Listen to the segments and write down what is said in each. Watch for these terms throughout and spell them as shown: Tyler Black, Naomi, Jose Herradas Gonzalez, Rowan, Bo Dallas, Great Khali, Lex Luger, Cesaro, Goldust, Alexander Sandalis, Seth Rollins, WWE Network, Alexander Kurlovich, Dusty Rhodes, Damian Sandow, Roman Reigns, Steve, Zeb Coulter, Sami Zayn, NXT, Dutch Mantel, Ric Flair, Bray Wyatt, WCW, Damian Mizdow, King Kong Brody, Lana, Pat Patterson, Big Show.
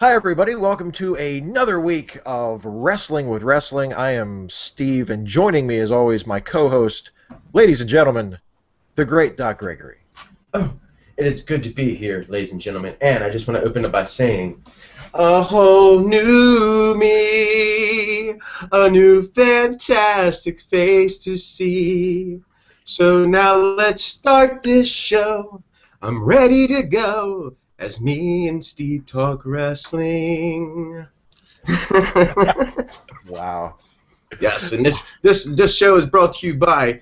Hi, everybody. Welcome to another week of Wrestling with Wrestling. I am Steve, and joining me, as always, my co-host, ladies and gentlemen, the great Doc Gregory. Oh, it is good to be here, ladies and gentlemen, and I just want to open up by saying, a whole new me, a new fantastic face to see. So now let's start this show. I'm ready to go. As me and Steve talk wrestling. Wow. Yes, and this show is brought to you by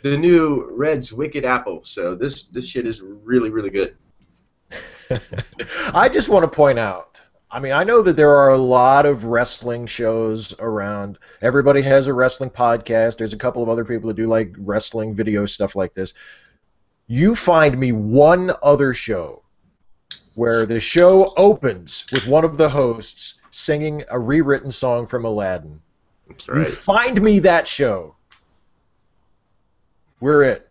the new Red's Wicked Apple. So this shit is really, really good. I just want to point out, I mean, I know that there are a lot of wrestling shows around. Everybody has a wrestling podcast. There's a couple of other people that do like wrestling video stuff like this. You find me one other show where the show opens with one of the hosts singing a rewritten song from Aladdin. That's right. You find me that show. We're it.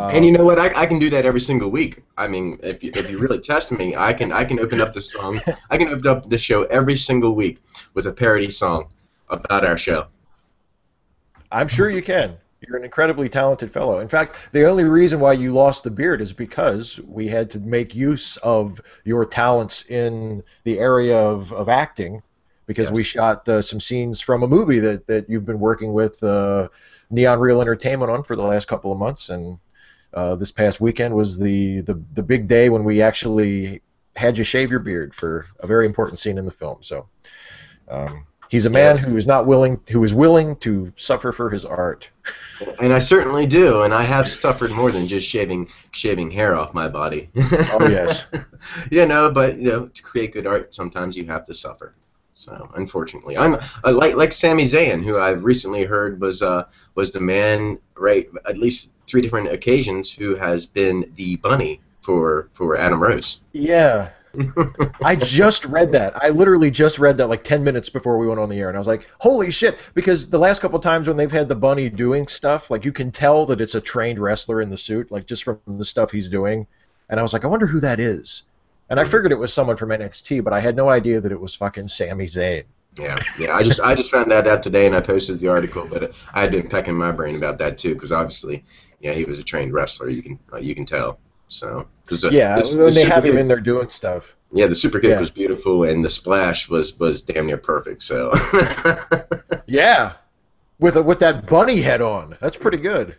And you know what? I can do that every single week. I mean, if you really test me, I can open up the song. I can open up the show every single week with a parody song about our show. I'm sure you can. You're an incredibly talented fellow. In fact, the only reason why you lost the beard is because we had to make use of your talents in the area of acting, because yes, we shot some scenes from a movie that you've been working with Neon Reel Entertainment on for the last couple of months, and this past weekend was the big day when we actually had you shave your beard for a very important scene in the film. So he's a man who is willing to suffer for his art. And I certainly do, and I have suffered more than just shaving hair off my body. Oh yes. You know, but you know, to create good art, sometimes you have to suffer. So unfortunately, I'm like Sami Zayn, who I've recently heard was the man, right? At least 3 different occasions, who has been the bunny for Adam Rose. Yeah. I just read that. I literally just read that like 10 minutes before we went on the air, and I was like, holy shit, because the last couple of times when they've had the bunny doing stuff, like you can tell that it's a trained wrestler in the suit, like just from the stuff he's doing, and I was like, I wonder who that is. And I figured it was someone from NXT, but I had no idea that it was fucking Sami Zayn. Yeah, yeah. I just found that out today, and I posted the article, but I had been pecking my brain about that too, because obviously, yeah, he was a trained wrestler. You can tell. So, yeah, when they have him in there doing stuff. Yeah, the super kick was beautiful, and the splash was damn near perfect. So, yeah, with that bunny head on, that's pretty good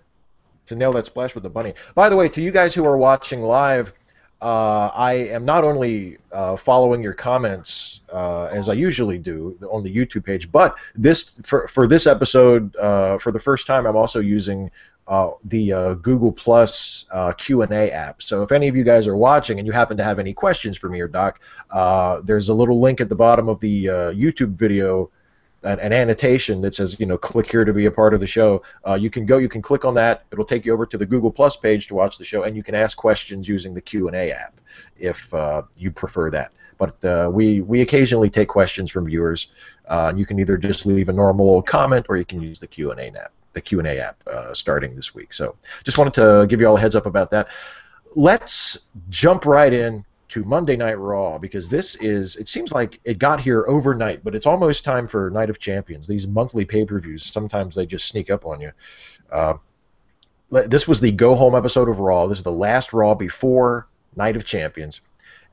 to nail that splash with the bunny. By the way, to you guys who are watching live, I am not only following your comments as I usually do on the YouTube page, but for this episode, for the first time, I'm also using the Google Plus Q&A app. So if any of you guys are watching and you happen to have any questions for me or Doc, there's a little link at the bottom of the YouTube video, an annotation that says, you know, click here to be a part of the show. You can click on that. It'll take you over to the Google Plus page to watch the show, and you can ask questions using the Q&A app if you prefer that. But we occasionally take questions from viewers. You can either just leave a normal old comment, or you can use the Q&A app. The Q&A app starting this week. So just wanted to give you all a heads up about that. Let's jump right in to Monday Night Raw, because this is, it seems like it got here overnight, but it's almost time for Night of Champions. These monthly pay-per-views, sometimes they just sneak up on you. This was the go-home episode of Raw. This is the last Raw before Night of Champions.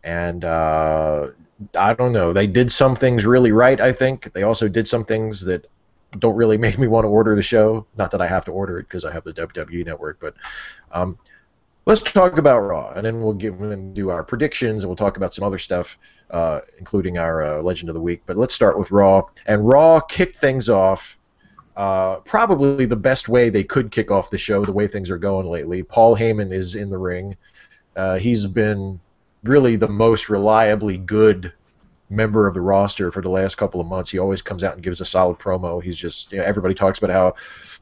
And I don't know. They did some things really right, I think. They also did some things that don't really make me want to order the show. Not that I have to order it because I have the WWE Network, but let's talk about Raw, and then we'll do our predictions, and we'll talk about some other stuff, including our Legend of the Week. But let's start with Raw, and Raw kicked things off probably the best way they could kick off the show, the way things are going lately. Paul Heyman is in the ring. He's been really the most reliably good member of the roster for the last couple of months. He always comes out and gives a solid promo. He's just, you know, everybody talks about how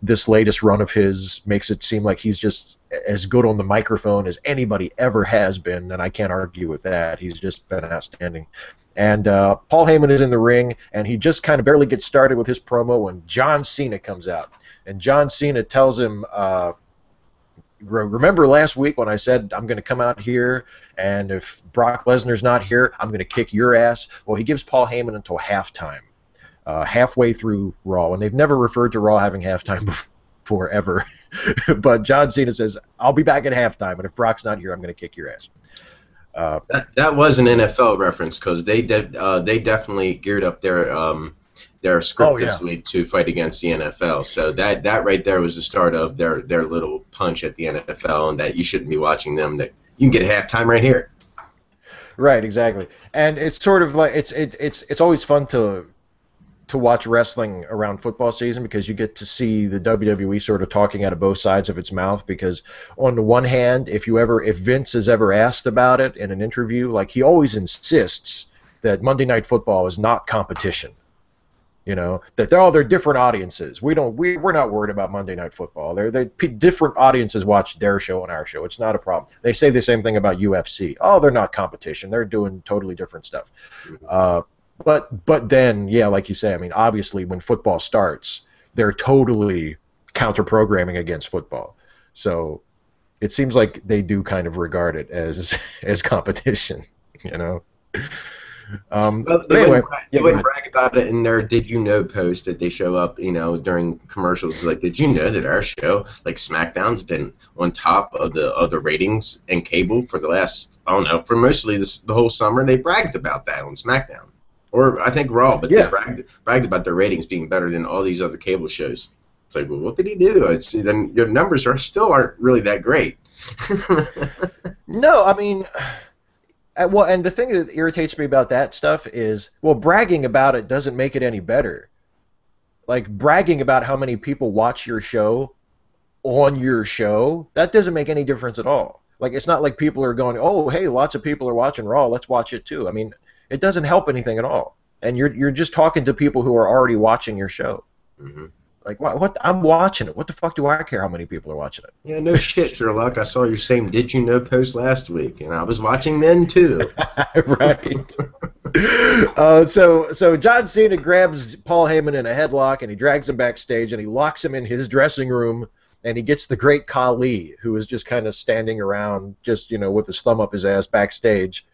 this latest run of his makes it seem like he's just as good on the microphone as anybody ever has been, and I can't argue with that. He's just been outstanding. And Paul Heyman is in the ring, and he just kind of barely gets started with his promo when John Cena comes out. And John Cena tells him remember last week when I said I'm going to come out here and if Brock Lesnar's not here, I'm going to kick your ass? Well, he gives Paul Heyman until halftime, halfway through Raw, and they've never referred to Raw having halftime before ever. But John Cena says, I'll be back at halftime, and if Brock's not here, I'm going to kick your ass. That was an NFL reference because they definitely geared up their script this week to fight against the NFL. So that right there was the start of their little punch at the NFL, and that you shouldn't be watching them. That you can get halftime right here. Right, exactly. And it's sort of like it's always fun to watch wrestling around football season because you get to see the WWE sort of talking out of both sides of its mouth. Because on the one hand, if Vince is ever asked about it in an interview, like he always insists that Monday Night Football is not competition. You know, that they're different audiences. We're not worried about Monday Night Football. Different audiences watch their show and our show. It's not a problem. They say the same thing about UFC. Oh, they're not competition. They're doing totally different stuff. But then, yeah, like you say, I mean, obviously when football starts, they're totally counter-programming against football. So it seems like they do kind of regard it as competition, you know. They wouldn't brag about it in their "Did you know" post that they show up, you know, during commercials. Like, did you know that our show, like SmackDown's been on top of the ratings and cable for the last, I don't know, for mostly the whole summer. They bragged about that on SmackDown. Or I think Raw, but they bragged about their ratings being better than all these other cable shows. It's like, well, what did he do? Your numbers still aren't really that great. No, I mean, well, and the thing that irritates me about that stuff is, well, bragging about it doesn't make it any better. Like, bragging about how many people watch your show on your show, that doesn't make any difference at all. Like, it's not like people are going, oh, hey, lots of people are watching Raw, let's watch it too. I mean, it doesn't help anything at all, and you're just talking to people who are already watching your show. Mm-hmm. Like, what? I'm watching it. What the fuck do I care how many people are watching it? Yeah, no shit, Sherlock. I saw your same "Did you know" post last week, and I was watching then too. Right. So John Cena grabs Paul Heyman in a headlock, and he drags him backstage, and he locks him in his dressing room. And he gets the Great Khali, who is just kind of standing around, just, you know, with his thumb up his ass backstage.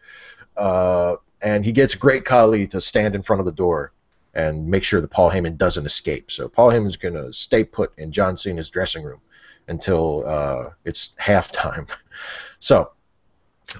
And he gets Great Khali to stand in front of the door and make sure that Paul Heyman doesn't escape. So Paul Heyman's going to stay put in John Cena's dressing room until it's halftime. So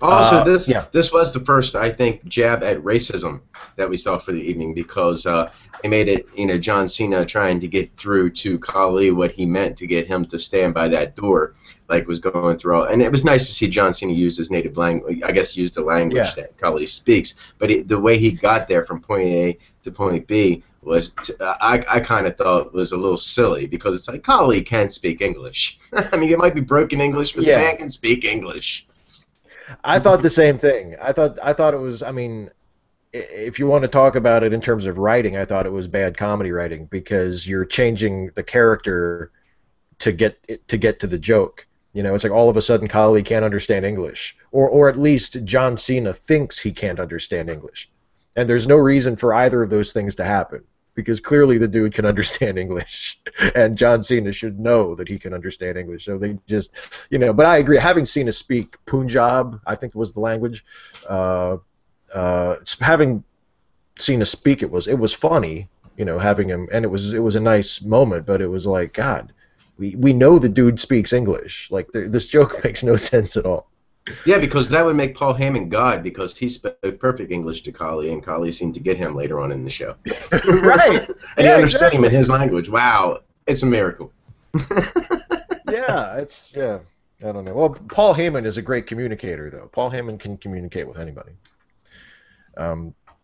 also, this was the first, I think, jab at racism that we saw for the evening, because they made it, you know, John Cena trying to get through to Khali what he meant to get him to stand by that door, like, was going through all. And it was nice to see John Cena use his native language, I guess, use the language that Khali speaks. But the way he got there from point A to point B was, I kind of thought was a little silly, because it's like, Khali can speak English. I mean, it might be broken English, but the man can speak English. I thought the same thing. I thought it was, I mean, if you want to talk about it in terms of writing, I thought it was bad comedy writing, because you're changing the character to get to the joke. You know, it's like all of a sudden Khali can't understand English, or at least John Cena thinks he can't understand English. And there's no reason for either of those things to happen, because clearly the dude can understand English, and John Cena should know that he can understand English. So they just, you know, but I agree. Having Cena speak Punjab, I think was the language, having Cena speak it was funny, you know, having him, and it was a nice moment, but it was like, God, we know the dude speaks English. Like, this joke makes no sense at all. Yeah, because that would make Paul Heyman God, because he spoke perfect English to Khali, and Khali seemed to get him later on in the show. Right. And he understood him in his language. Wow, it's a miracle. Yeah, I don't know. Well, Paul Heyman is a great communicator, though. Paul Heyman can communicate with anybody.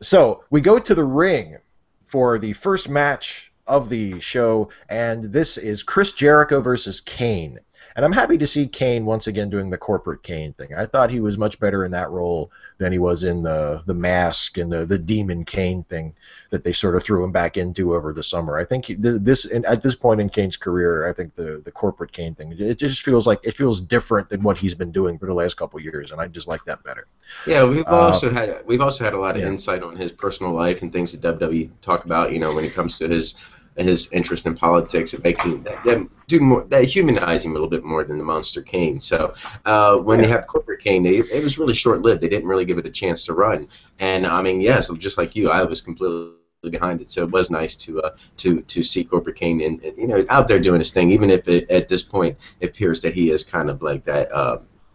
So we go to the ring for the first match of the show, and this is Chris Jericho versus Kane. And I'm happy to see Kane once again doing the corporate Kane thing. I thought he was much better in that role than he was in the mask and the demon Kane thing that they sort of threw him back into over the summer. I think at this point in Kane's career, I think the corporate Kane thing, it just feels like it feels different than what he's been doing for the last couple of years, and I just like that better. Yeah, we've also had a lot of insight on his personal life and things that WWE talk about, you know, when it comes to his his interest in politics and making them do more, that humanizing a little bit more than the monster Kane. So when they have corporate Kane, it was really short-lived. They didn't really give it a chance to run. And I mean, yes, just like you, I was completely behind it. So it was nice to see corporate Kane in, you know, out there doing his thing, even if it, at this point it appears that he is kind of like that.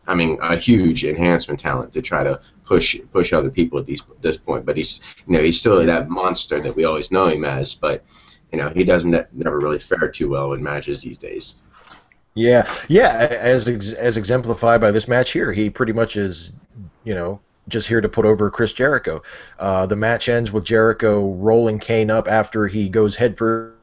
I mean, a huge enhancement talent to try to push other people at this point. But he's, you know, he's still that monster that we always know him as. But you know, he never really fare too well in matches these days. Yeah, as exemplified by this match here, he pretty much is, you know, just here to put over Chris Jericho. The match ends with Jericho rolling Kane up after he goes headfirst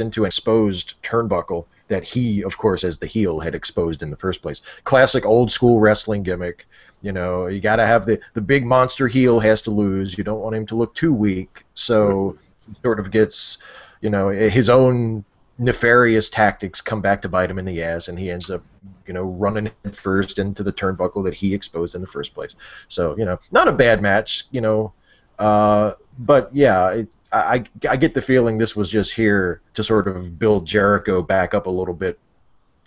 into an exposed turnbuckle that he, of course, as the heel, had exposed in the first place. Classic old-school wrestling gimmick. You know, you got to have the big monster heel has to lose. You don't want him to look too weak, so he sort of gets, you know, his own nefarious tactics come back to bite him in the ass, and he ends up, you know, running first into the turnbuckle that he exposed in the first place. So, you know, not a bad match, you know, but yeah, I get the feeling this was just here to sort of build Jericho back up a little bit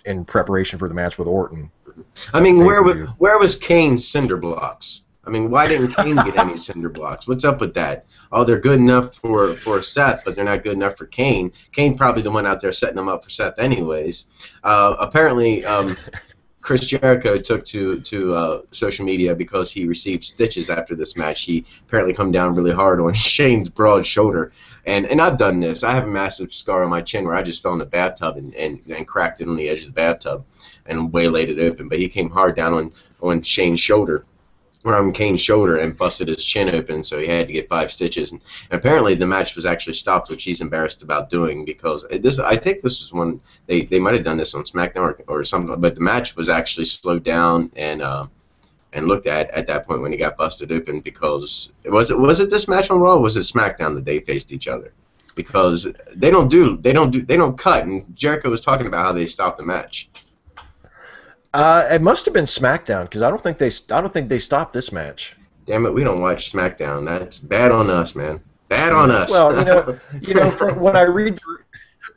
in preparation for the match with Orton. I mean, where was Kane's cinder blocks? I mean, why didn't Kane get any cinder blocks? What's up with that? Oh, they're good enough for Seth, but they're not good enough for Kane. Kane probably the one out there setting them up for Seth anyways. Apparently, Chris Jericho took to social media because he received stitches after this match. He apparently come down really hard on Shane's broad shoulder. And I've done this. I have a massive scar on my chin where I just fell in the bathtub and cracked it on the edge of the bathtub and waylaid it open. But he came hard down on Shane's shoulder. Around Kane's shoulder and busted his chin open, so he had to get 5 stitches. And apparently, the match was actually stopped, which he's embarrassed about doing because this. I think this was one they might have done this on SmackDown or something, but the match was actually slowed down and looked at that point when he got busted open because was it this match on Raw or was it SmackDown that they faced each other? Because they don't cut, and Jericho was talking about how they stopped the match. It must have been SmackDown because I don't think they stopped this match. Damn it, we don't watch SmackDown. That's bad on us, man. Bad on us. Well, you know, from when I read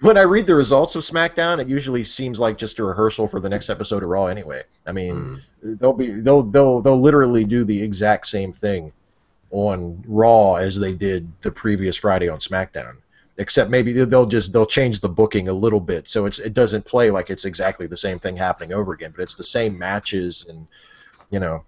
the results of SmackDown, it usually seems like just a rehearsal for the next episode of Raw. Anyway, I mean, they'll literally do the exact same thing on Raw as they did the previous Friday on SmackDown. Except maybe they'll change the booking a little bit, so it doesn't play like it's exactly the same thing happening over again, but it's the same matches, and you know,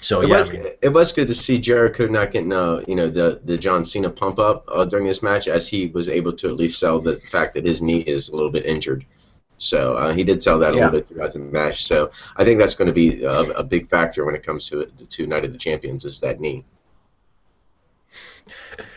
so yeah. It was good to see Jericho not getting you know, the John Cena pump up during this match, as he was able to at least sell the fact that his knee is a little bit injured. So he did sell that a little bit throughout the match. So I think that's going to be a big factor when it comes to Night of the Champions is that knee.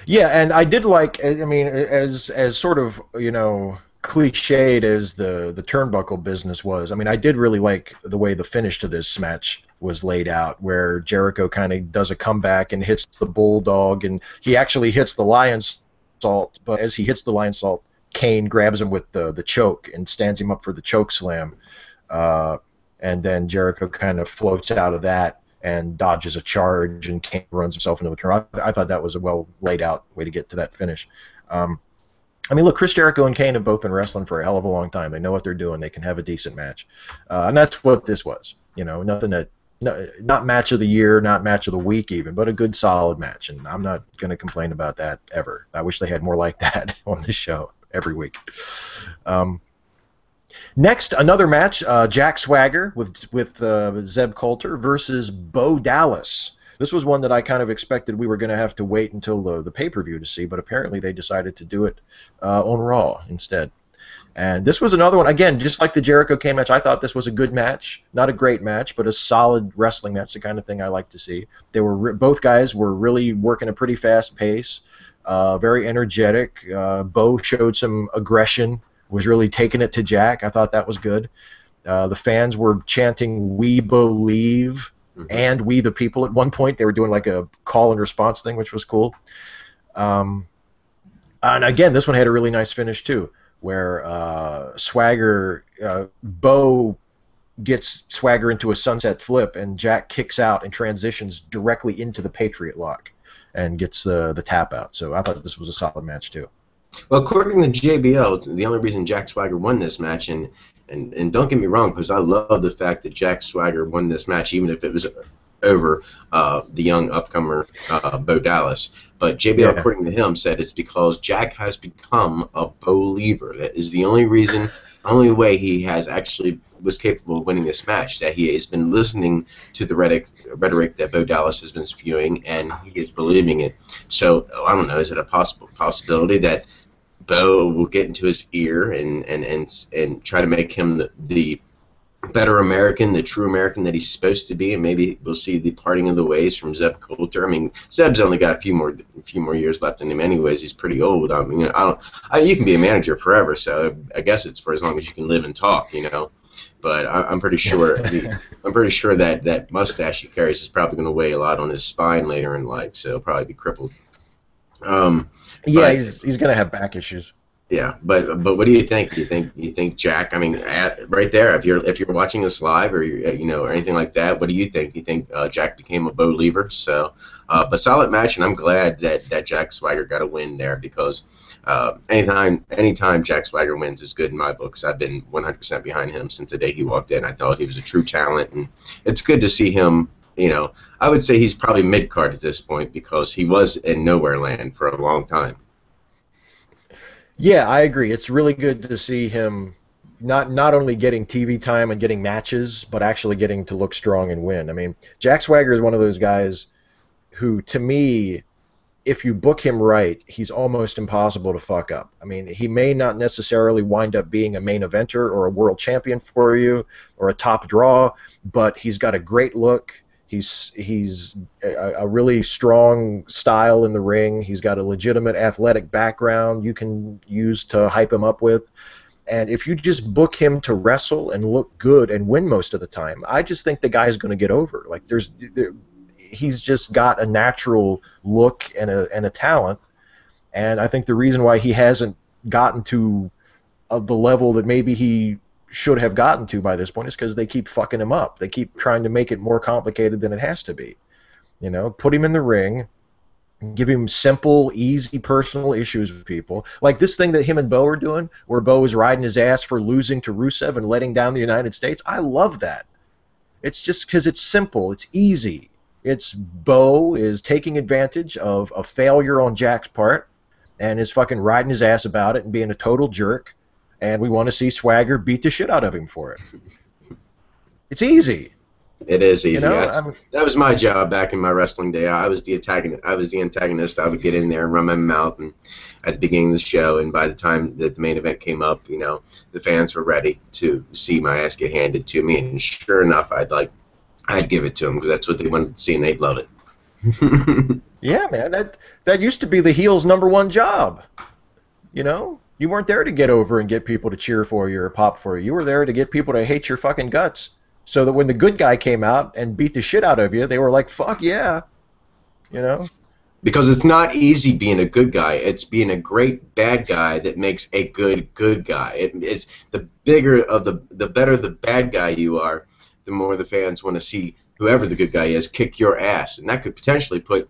Yeah, and I did like, I mean, as sort of, you know, cliched as the turnbuckle business was, I mean, I did really like the way the finish to this match was laid out, where Jericho kind of does a comeback and hits the bulldog, and he actually hits the lion's salt, but as he hits the lion's salt, Kane grabs him with the choke and stands him up for the choke slam, and then Jericho kind of floats out of that and dodges a charge, and Kane runs himself into the corner. I thought that was a well-laid-out way to get to that finish. I mean, look, Chris Jericho and Kane have both been wrestling for a hell of a long time. They know what they're doing. They can have a decent match. And that's what this was. You know, not match of the year, not match of the week even, but a good, solid match. And I'm not going to complain about that ever. I wish they had more like that on this show every week. Next, another match, Jack Swagger with Zeb Coulter versus Bo Dallas. This was one that I kind of expected we were going to have to wait until the pay-per-view to see, but apparently they decided to do it on Raw instead. And this was another one, again, just like the Jericho Kane match, I thought this was a good match. Not a great match, but a solid wrestling match, the kind of thing I like to see. They were both guys were really working a pretty fast pace, very energetic. Bo showed some aggression. Was really taking it to Jack. I thought that was good. The fans were chanting, "We believe," and "We the people." At one point, they were doing like a call and response thing, which was cool. And again, this one had a really nice finish too, where Swagger, Bo gets Swagger into a sunset flip, and Jack kicks out and transitions directly into the Patriot Lock, and gets the tap out. So I thought this was a solid match too. Well, according to JBL, the only reason Jack Swagger won this match, and don't get me wrong, because I love the fact that Jack Swagger won this match, even if it was over the young upcomer Bo Dallas. But JBL, according to him, said it's because Jack has become a believer. That is the only reason, only way he has actually was capable of winning this match, that he has been listening to the rhetoric that Bo Dallas has been spewing, and he is believing it. So, I don't know, is it a possibility that Bo will get into his ear and try to make him the better American, the true American that he's supposed to be, and maybe we'll see the parting of the ways from Zeb Coulter. I mean, Zeb's only got a few more years left in him, anyways. He's pretty old. I mean, you can be a manager forever, so I guess it's for as long as you can live and talk, you know. But I'm pretty sure that mustache he carries is probably going to weigh a lot on his spine later in life, so he'll probably be crippled. He's going to have back issues. Yeah, but what do you think? You think Jack? I mean, right there, if you're watching this live or or anything like that, what do you think? You think Jack became a believer? So, but solid match, and I'm glad that Jack Swagger got a win there, because anytime Jack Swagger wins is good in my books. I've been 100% behind him since the day he walked in. I thought he was a true talent, and it's good to see him. You know, I would say he's probably mid-card at this point, because he was in nowhere land for a long time. Yeah, I agree. It's really good to see him not only getting TV time and getting matches, but actually getting to look strong and win. I mean, Jack Swagger is one of those guys who, to me, if you book him right, he's almost impossible to fuck up. I mean, he may not necessarily wind up being a main eventer or a world champion for you or a top draw, but he's got a great look. He's a really strong style in the ring. He's got a legitimate athletic background you can use to hype him up with. And if you just book him to wrestle and look good and win most of the time, I just think the guy's going to get over. Like, he's just got a natural look and a talent. And I think the reason why he hasn't gotten to the level that maybe he should have gotten to by this point is because they keep fucking him up. They keep trying to make it more complicated than it has to be. You know, put him in the ring, give him simple, easy personal issues with people. Like this thing that him and Bo are doing, where Bo was riding his ass for losing to Rusev and letting down the United States. I love that. It's just because it's simple. It's easy. It's Bo is taking advantage of a failure on Jack's part and is fucking riding his ass about it and being a total jerk. And we want to see Swagger beat the shit out of him for it. It's easy. It is easy. You know, that was my job back in my wrestling day. I was the antagonist. I would get in there and run my mouth and at the beginning of the show, and by the time that the main event came up, you know, the fans were ready to see my ass get handed to me. And sure enough, I'd give it to them, because that's what they wanted to see, and they'd love it. Yeah, man. That used to be the heel's #1 job. You know? You weren't there to get over and get people to cheer for you or pop for you. You were there to get people to hate your fucking guts, so that when the good guy came out and beat the shit out of you, they were like, fuck yeah, you know? Because it's not easy being a good guy. It's being a great bad guy that makes a good guy. It's the bigger of the better the bad guy you are, the more the fans want to see whoever the good guy is kick your ass. And that could potentially put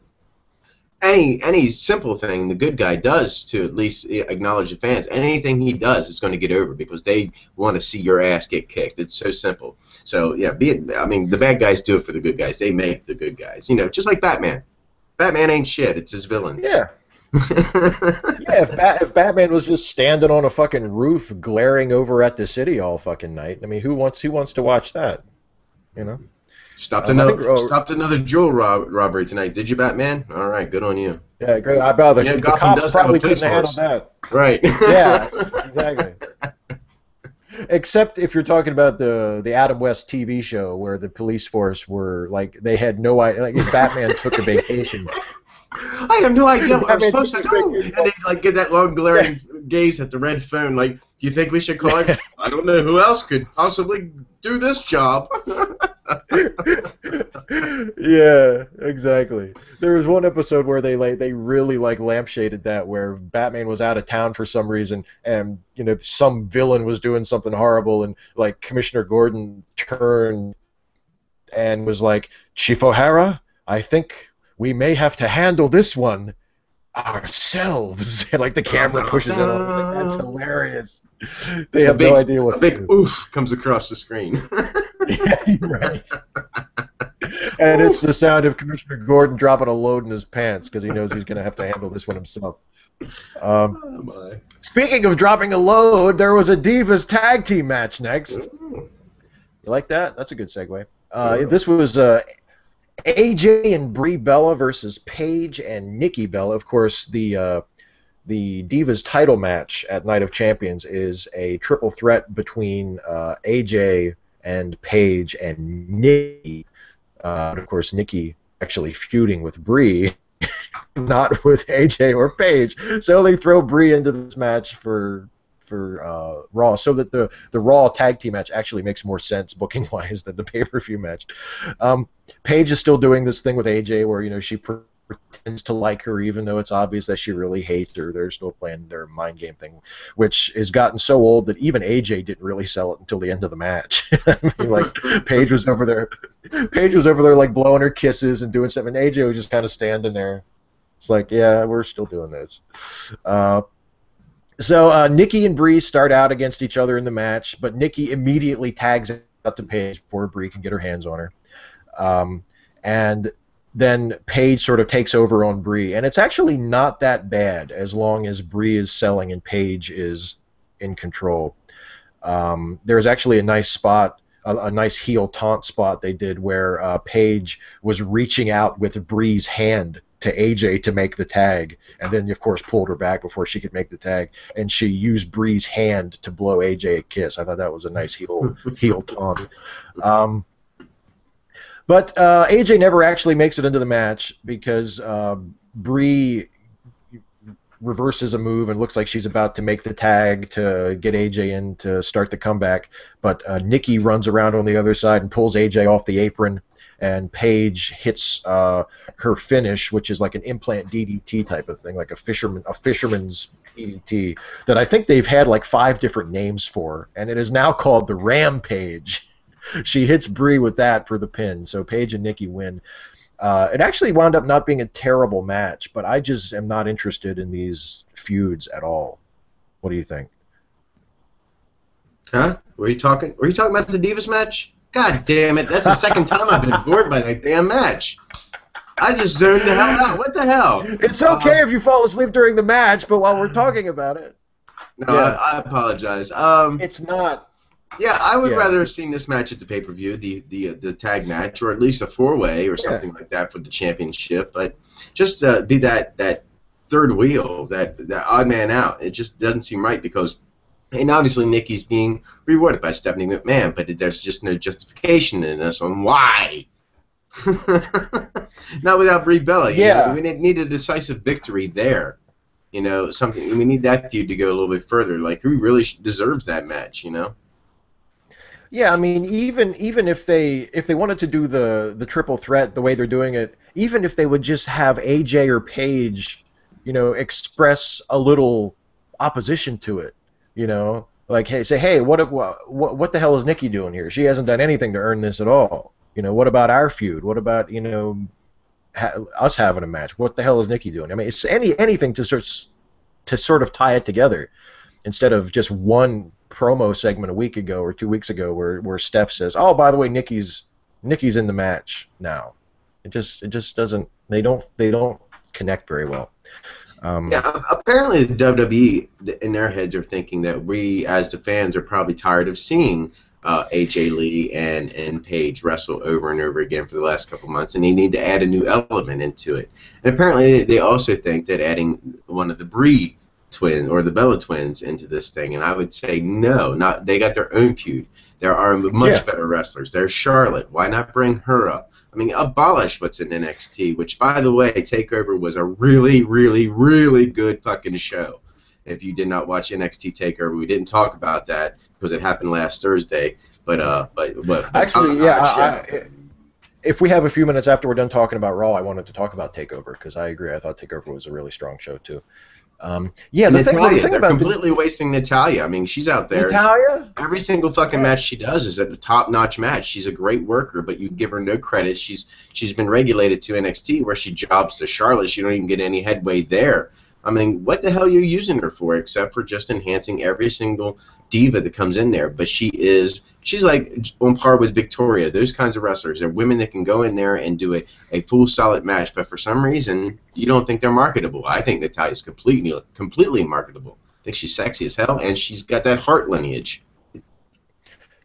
any simple thing the good guy does to at least acknowledge the fans, anything he does is going to get over, because they want to see your ass get kicked. It's so simple. So, yeah, the bad guys do it for the good guys. They make the good guys. You know, just like Batman. Batman ain't shit. It's his villains. Yeah. Yeah, if Batman was just standing on a fucking roof glaring over at the city all fucking night, I mean, who wants to watch that? You know? Stopped another jewel robbery tonight, did you, Batman? All right, good on you. Yeah, great. I bet the cops probably couldn't handle that. Right. Yeah, exactly. Except if you're talking about the Adam West TV show, where the police force were like, they had no idea. Like, if Batman took a vacation. I have no idea what I'm supposed to do. And they like get that long glaring gaze at the red phone. Like, do you think we should call it? I don't know who else could possibly do this job. Yeah, exactly. There was one episode where they really like lampshaded that, where Batman was out of town for some reason, and you know, some villain was doing something horrible, and like Commissioner Gordon turned and was like, Chief O'Hara, I think we may have to handle this one. ourselves, and like the camera pushes it up. It's like, that's hilarious. They have no idea what. A big oof comes across the screen. Yeah, right. And it's the sound of Commissioner Gordon dropping a load in his pants because he knows he's going to have to handle this one himself. Oh my. Speaking of dropping a load, there was a Divas tag team match next. Ooh. You like that? That's a good segue. This was AJ and Brie Bella versus Paige and Nikki Bella. Of course, the Divas title match at Night of Champions is a triple threat between AJ and Paige and Nikki. But of course, Nikki actually feuding with Brie, not with AJ or Paige. So they throw Brie into this match for Raw, so that the Raw tag team match actually makes more sense booking-wise than the pay-per-view match. Paige is still doing this thing with AJ where, you know, she pretends to like her even though it's obvious that she really hates her. They're still playing their mind game thing, which has gotten so old that even AJ didn't really sell it until the end of the match. I mean, like, Paige was over there, like, blowing her kisses and doing something, and AJ was just kind of standing there. It's like, yeah, we're still doing this. So Nikki and Brie start out against each other in the match, but Nikki immediately tags out to Paige before Brie can get her hands on her. And then Paige sort of takes over on Brie, and it's actually not that bad as long as Brie is selling and Paige is in control. There's actually a nice spot, a nice heel taunt spot they did where Paige was reaching out with Brie's hand to AJ to make the tag, and then of course pulled her back before she could make the tag, and she used Brie's hand to blow AJ a kiss. I thought that was a nice heel taunt. But AJ never actually makes it into the match because Brie reverses a move and looks like she's about to make the tag to get AJ in to start the comeback, but Nikki runs around on the other side and pulls AJ off the apron, and Paige hits her finish, which is like an implant DDT type of thing, like a fisherman's DDT that I think they've had like 5 different names for, and it is now called the Rampage. She hits Brie with that for the pin, so Paige and Nikki win. It actually wound up not being a terrible match, but I just am not interested in these feuds at all. What do you think? Huh? Were you talking about the Divas match? God damn it, that's the second time I've been bored by that damn match. I just zoned the hell out. What the hell? It's okay if you fall asleep during the match, but while we're talking about it. No, yeah. I apologize. It's not. Yeah, I would rather have seen this match at the pay-per-view, the tag match, or at least a four-way or something like that for the championship. But just be that third wheel, that odd man out. It just doesn't seem right because... And obviously Nikki's being rewarded by Stephanie McMahon, but there's just no justification in this on why. Not without Brie Bella. You know? We need a decisive victory there. You know, something. We need that feud to go a little bit further. Like, who really deserves that match? You know. Yeah, I mean, even if they wanted to do the triple threat the way they're doing it, even if they would just have AJ or Paige, you know, express a little opposition to it. You know, like, hey, say, hey, what the hell is Nikki doing here? She hasn't done anything to earn this at all. You know, what about our feud? What about, you know, us having a match? What the hell is Nikki doing? I mean, it's anything to sort of tie it together instead of just one promo segment a week ago or 2 weeks ago where Steph says, oh, by the way, Nikki's in the match now. It just doesn't. They don't connect very well. Yeah, apparently the WWE in their heads are thinking that we, as the fans, are probably tired of seeing AJ Lee and Paige wrestle over and over again for the last couple months, and they need to add a new element into it. And apparently they also think that adding one of the Brie twins or the Bella twins into this thing, and I would say no, not they got their own feud. There are much better wrestlers. There's Charlotte. Why not bring her up? I mean, abolish what's in NXT, which, by the way, TakeOver was a really, really, really good fucking show. If you did not watch NXT TakeOver, we didn't talk about that because it happened last Thursday. But actually, if we have a few minutes after we're done talking about Raw, I wanted to talk about TakeOver because I agree. I thought TakeOver was a really strong show, too. Yeah, and the thing about wasting Natalya. I mean, she's out there. Natalya? Every single fucking match she does is a top-notch match. She's a great worker, but you give her no credit. She's been regulated to NXT where she jobs to Charlotte. She don't even get any headway there. I mean, what the hell are you using her for except for just enhancing every single diva that comes in there? But she's like on par with Victoria, those kinds of wrestlers. They're women that can go in there and do a full solid match, but for some reason, you don't think they're marketable. I think Natalya's completely marketable. I think she's sexy as hell, and she's got that heart lineage.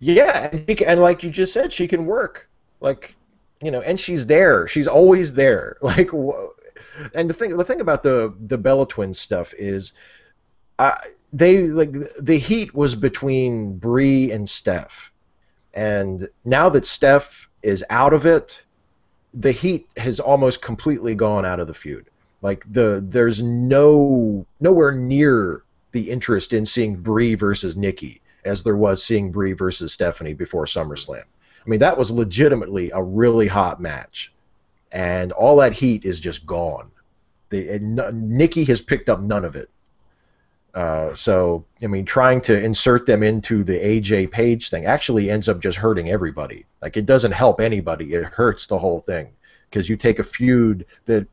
Yeah, and like you just said, she can work. Like, you know, and she's there. She's always there. Like, and the thing about the Bella Twins stuff is, they like the heat was between Brie and Steph, and now that Steph is out of it, the heat has almost completely gone out of the feud. Like there's nowhere near the interest in seeing Brie versus Nikki as there was seeing Brie versus Stephanie before SummerSlam. I mean, that was legitimately a really hot match. And all that heat is just gone. Nikki has picked up none of it. So, I mean, trying to insert them into the AJ Page thing actually ends up just hurting everybody. Like, it doesn't help anybody. It hurts the whole thing. Because you take a feud that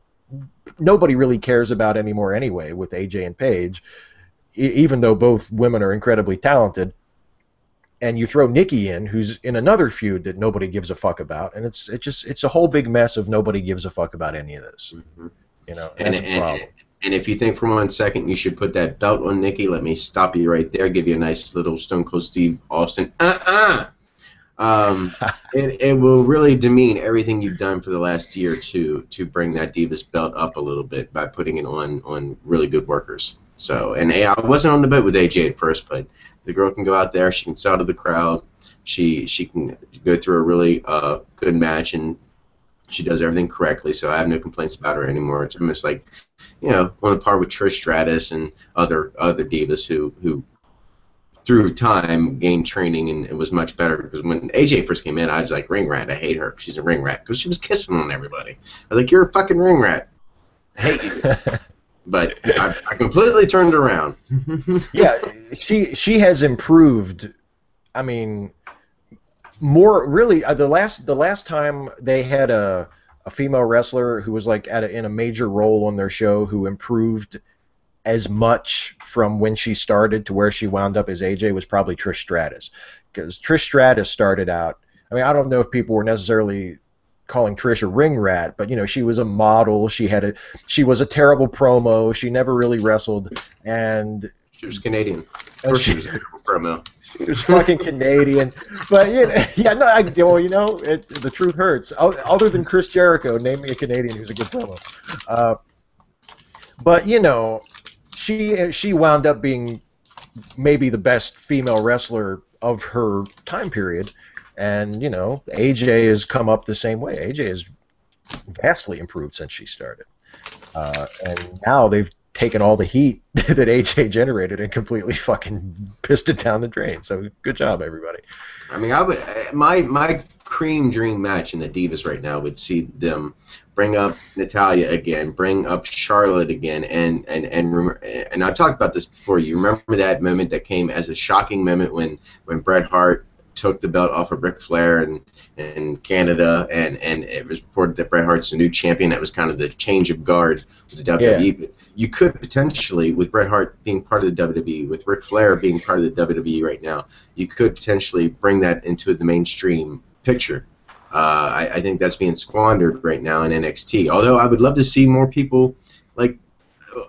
nobody really cares about anymore anyway with AJ and Page, even though both women are incredibly talented, and you throw Nikki in, who's in another feud that nobody gives a fuck about, and it's a whole big mess of nobody gives a fuck about any of this. Mm-hmm. You know, that's a problem. And if you think for 1 second you should put that belt on Nikki, let me stop you right there, give you a nice little Stone Cold Steve Austin. It will really demean everything you've done for the last year to bring that Divas belt up a little bit by putting it on really good workers. So, and I wasn't on the boat with AJ at first, but the girl can go out there. She can sell to the crowd. She can go through a really good match, and she does everything correctly. So I have no complaints about her anymore. It's almost like, you know, on par with Trish Stratus and other divas who through time gained training and was much better. Because when AJ first came in, I was like, ring rat. I hate her. She's a ring rat because she was kissing on everybody. I was like, you're a fucking ring rat. I hate you. But I completely turned around. Yeah, she has improved. I mean, more really. The last time they had a female wrestler who was like in a major role on their show who improved as much from when she started to where she wound up as AJ was probably Trish Stratus, because Trish Stratus started out. I mean, I don't know if people were necessarily calling Trish a ring rat, but you know, she was a model. She was a terrible promo. She never really wrestled, and she was Canadian. She was a terrible promo. She was fucking Canadian. But you know, yeah, no, well, you know, the truth hurts. Other than Chris Jericho, name me a Canadian who's a good promo. But you know, she wound up being maybe the best female wrestler of her time period. And, you know, AJ has come up the same way. AJ has vastly improved since she started. And now they've taken all the heat that AJ generated and completely fucking pissed it down the drain. So good job, everybody. I mean, my cream dream match in the Divas right now would see them bring up Natalya again, bring up Charlotte again, and I've talked about this before. You remember that moment that came as a shocking moment when Bret Hart took the belt off of Ric Flair and Canada, and it was reported that Bret Hart's the new champion. That was kind of the change of guard with the WWE. Yeah. But you could potentially, with Bret Hart being part of the WWE, with Ric Flair being part of the WWE right now, you could potentially bring that into the mainstream picture. I think that's being squandered right now in NXT, although I would love to see more people, like,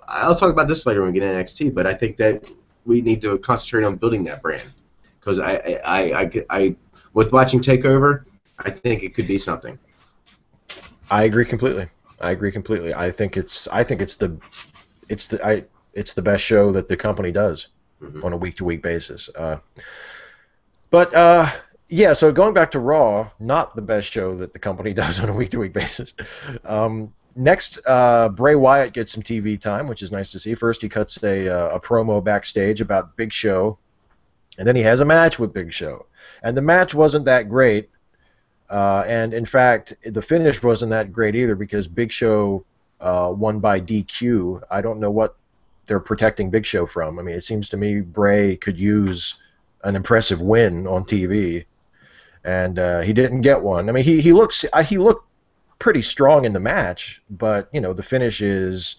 I'll talk about this later when we get into NXT, but I think that we need to concentrate on building that brand. Because I with watching TakeOver, I think it could be something. I agree completely. I think it's the best show that the company does on a week-to-week basis. But yeah, so going back to Raw, not the best show that the company does on a week-to-week basis. Next, Bray Wyatt gets some TV time, which is nice to see. First, he cuts a promo backstage about Big Show. And then he has a match with Big Show. And the match wasn't that great. And, in fact, the finish wasn't that great either because Big Show won by DQ. I don't know what they're protecting Big Show from. I mean, it seems to me Bray could use an impressive win on TV, and he didn't get one. I mean, he looked pretty strong in the match, but you know the finish is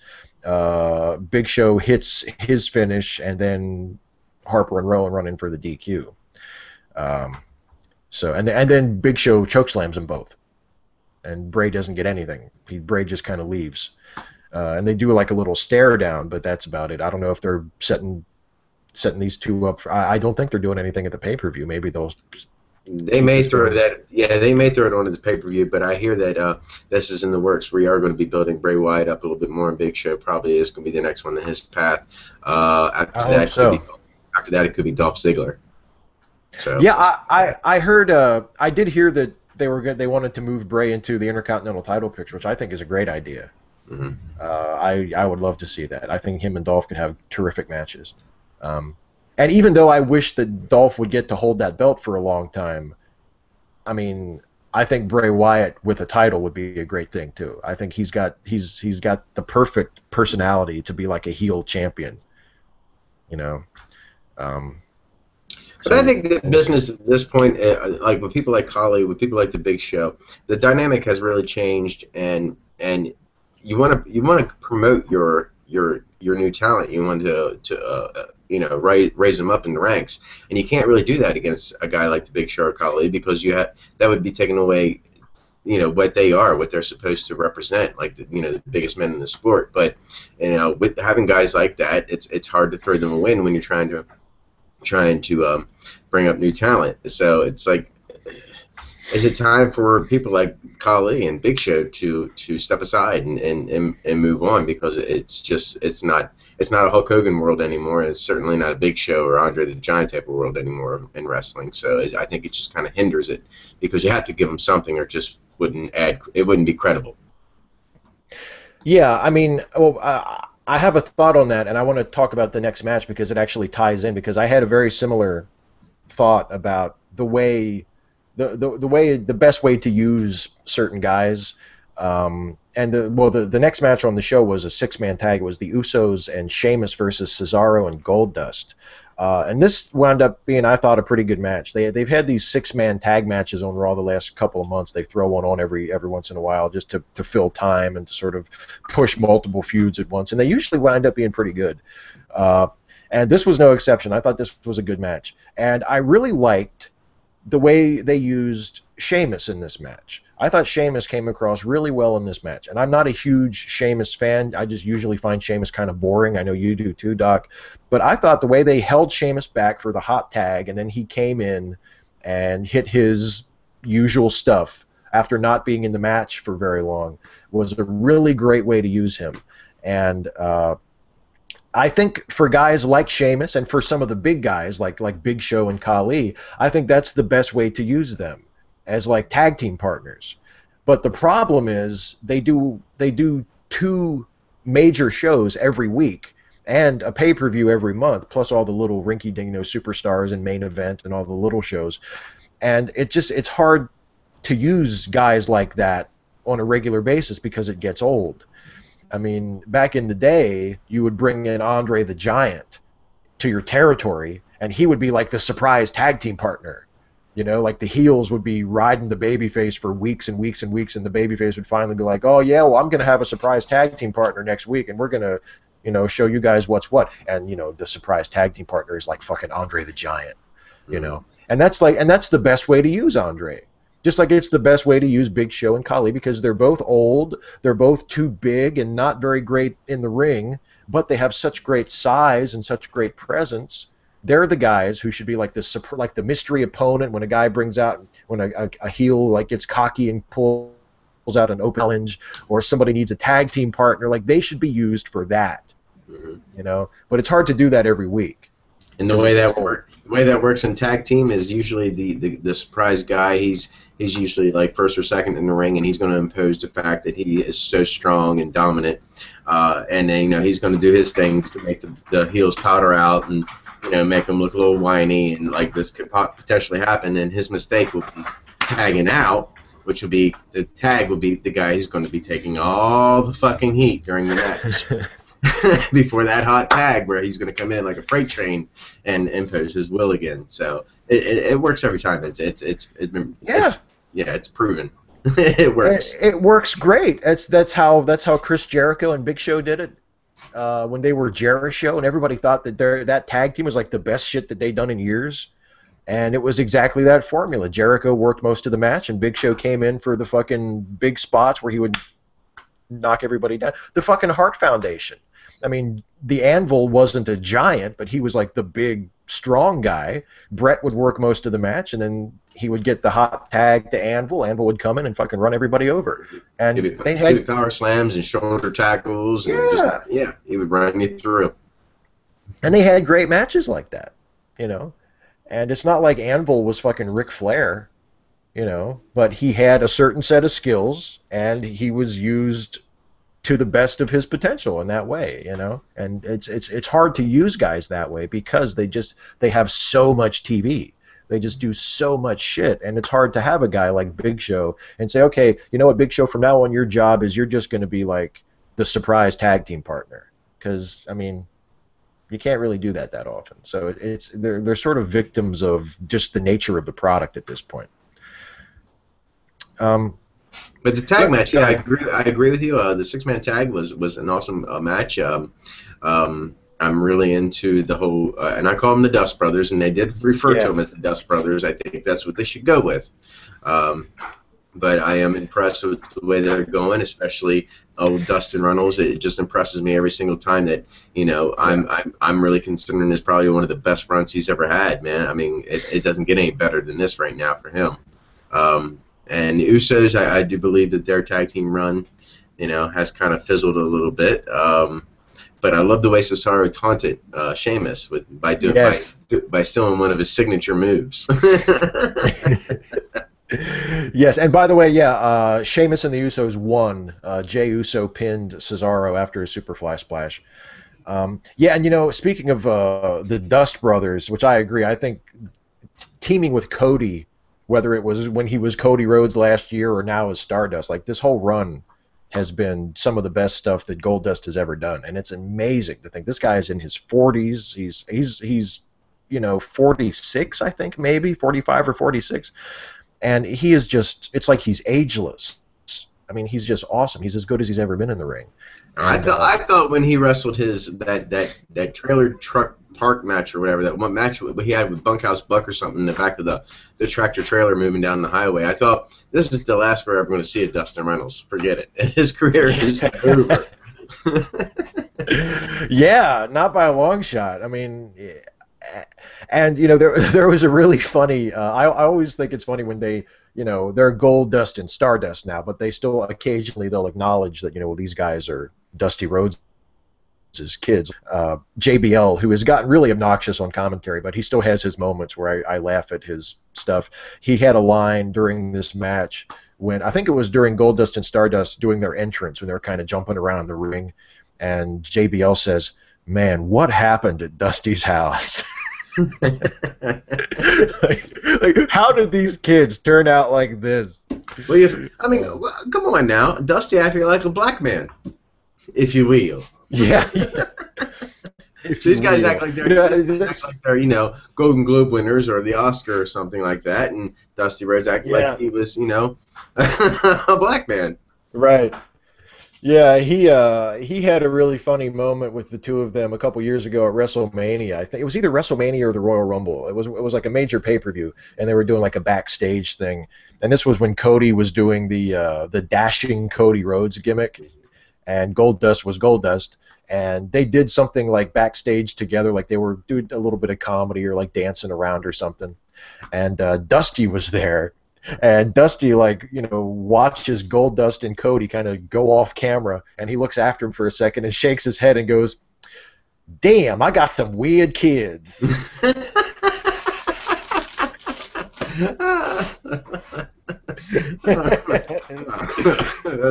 Big Show hits his finish, and then Harper and Rowan run in for the DQ. So then Big Show chokeslams them both, and Bray doesn't get anything. Bray just kind of leaves, and they do like a little stare down, but that's about it. I don't know if they're setting these two up. I don't think they're doing anything at the pay-per-view. Maybe they'll. They may throw that. Yeah, they may throw it onto the pay-per-view, but I hear that this is in the works. We are going to be building Bray Wyatt up a little bit more, and Big Show probably is going to be the next one in his path. After that, it could be Dolph Ziggler. So, yeah, I heard. I did hear that they wanted to move Bray into the Intercontinental title picture, which I think is a great idea. Mm-hmm. I would love to see that. I think him and Dolph could have terrific matches. And even though I wish that Dolph would get to hold that belt for a long time, I mean, I think Bray Wyatt with a title would be a great thing too. I think he's got the perfect personality to be like a heel champion, you know. But I think the business at this point, like with people like Holly, with people like the Big Show, the dynamic has really changed, and you want to promote your new talent. You want to you know, raise them up in the ranks, and you can't really do that against a guy like the Big Show or Khali, because you have that would be taking away, you know, what they are, what they're supposed to represent, like the, you know, the biggest men in the sport. But you know, with having guys like that, it's hard to throw them a win when you're trying to bring up new talent. So it's like, is it time for people like Khali and Big Show to step aside and move on, because it's not a Hulk Hogan world anymore, and it's certainly not a Big Show or Andre the Giant type of world anymore in wrestling. So I think it just kind of hinders it, because you have to give them something, or just wouldn't be credible. Yeah, I mean, well, I have a thought on that, and I want to talk about the next match because it actually ties in, because I had a very similar thought about the way the best way to use certain guys. The next match on the show was a six-man tag. It was the Usos and Sheamus versus Cesaro and Goldust. And this wound up being, I thought, a pretty good match. They've had these six-man tag matches on Raw the last couple of months. They throw one on every once in a while just to fill time and to sort of push multiple feuds at once. And they usually wind up being pretty good. And this was no exception. I thought this was a good match. And I really liked the way they used Sheamus in this match. I thought Sheamus came across really well in this match, and I'm not a huge Sheamus fan. I just usually find Sheamus kind of boring. I know you do too, Doc. But I thought the way they held Sheamus back for the hot tag, and then he came in and hit his usual stuff after not being in the match for very long, was a really great way to use him. And I think for guys like Sheamus, and for some of the big guys like Big Show and Khali, I think that's the best way to use them, as like tag team partners. But the problem is they do two major shows every week and a pay-per-view every month, plus all the little rinky-dink superstars and main event and all the little shows. And it's hard to use guys like that on a regular basis because it gets old. I mean, back in the day, you would bring in Andre the Giant to your territory, and he would be like the surprise tag team partner. You know, like the heels would be riding the babyface for weeks and weeks and weeks, and the babyface would finally be like, oh, yeah, well, I'm going to have a surprise tag team partner next week, and we're going to, you know, show you guys what's what. And, you know, the surprise tag team partner is like fucking Andre the Giant, you mm-hmm. know. And that's the best way to use Andre. Just like it's the best way to use Big Show and Khali, because they're both old, they're both too big and not very great in the ring, but they have such great size and such great presence. They're the guys who should be like the mystery opponent when a guy brings out, when a heel like gets cocky and pulls out an open challenge, or somebody needs a tag team partner. Like they should be used for that, mm-hmm. you know. But it's hard to do that every week. And the way that works in tag team is usually the surprise guy. He's usually like first or second in the ring, and he's going to impose the fact that he is so strong and dominant. And then, you know, he's going to do his things to make the heels powder out, and you know, make him look a little whiny, and like this could potentially happen. And his mistake will be tagging out, which will be the tag will be the guy who's going to be taking all the fucking heat during the match. before that hot tag where he's going to come in like a freight train and impose his will again. So it works every time. It's proven. It works. It works great. That's how Chris Jericho and Big Show did it. When they were Jericho, and everybody thought that that tag team was like the best shit that they'd done in years. And it was exactly that formula. Jericho worked most of the match, and Big Show came in for the fucking big spots where he would knock everybody down. The fucking Hart Foundation. I mean, the Anvil wasn't a giant, but he was like the big, strong guy. Brett would work most of the match, and then he would get the hot tag to Anvil. Anvil would come in and fucking run everybody over. And they had power slams and shoulder tackles. And he would run you through. And they had great matches like that, you know. And it's not like Anvil was fucking Ric Flair, you know, but he had a certain set of skills, and he was used to the best of his potential in that way, you know. And it's hard to use guys that way because they have so much TV. They just do so much shit, and it's hard to have a guy like Big Show and say, okay, you know what, Big Show, from now on your job is you're just going to be like the surprise tag team partner, because, I mean, you can't really do that often. So they're sort of victims of just the nature of the product at this point. But the tag match, yeah, I agree with you. The six-man tag was an awesome match. I'm really into the whole, and I call them the Dust Brothers, and they did refer to them as the Dust Brothers. I think that's what they should go with. But I am impressed with the way they're going, especially old Dustin Runnels. It just impresses me every single time that, you know, I'm really considering this probably one of the best runs he's ever had, man. I mean, it doesn't get any better than this right now for him. And the Usos, I do believe that their tag team run, you know, has kind of fizzled a little bit. But I love the way Cesaro taunted Sheamus by stealing one of his signature moves. Yes, and by the way, Sheamus and the Usos won. Jey Uso pinned Cesaro after a Superfly Splash. And, you know, speaking of the Dust Brothers, which I agree, I think teaming with Cody, whether it was when he was Cody Rhodes last year or now as Stardust, like, this whole run has been some of the best stuff that Goldust has ever done, and it's amazing to think this guy is in his 40s. He's you know, 46, I think, maybe 45 or 46. And he is just, it's like he's ageless. I mean, he's just awesome. He's as good as he's ever been in the ring. I thought when he wrestled his that trailer truck park match or whatever, that one match he had with Bunkhouse Buck or something in the back of the tractor trailer moving down the highway, I thought, this is the last we're ever going to see of Dustin Reynolds. Forget it. His career is over. Yeah, not by a long shot. I mean... Yeah. And, you know, there was a really funny, I always think it's funny when they, you know, they're Gold Dust and Stardust now, but they still occasionally they'll acknowledge that, you know, well, these guys are Dusty Rhodes' kids. JBL, who has gotten really obnoxious on commentary, but he still has his moments where I laugh at his stuff. He had a line during this match when, I think it was during Gold Dust and Stardust doing their entrance when they were kind of jumping around the ring, and JBL says, "Man, what happened at Dusty's house?" like, how did these kids turn out like this? Well, I mean, come on now. Dusty acting like a black man, if you will. Yeah. These guys act like they're, you know, Golden Globe winners or the Oscar or something like that, and Dusty Rhodes acted like he was, you know, a black man. Right. Yeah, he had a really funny moment with the two of them a couple years ago at WrestleMania. I think it was either WrestleMania or the Royal Rumble. It was like a major pay-per-view, and they were doing like a backstage thing. And this was when Cody was doing the dashing Cody Rhodes gimmick, and Goldust was Goldust, and they did something like backstage together, like they were doing a little bit of comedy or like dancing around or something. And Dusty was there. And Dusty, like, you know, watches Goldust and Cody kind of go off camera, and he looks after him for a second and shakes his head and goes, "Damn, I got some weird kids." That's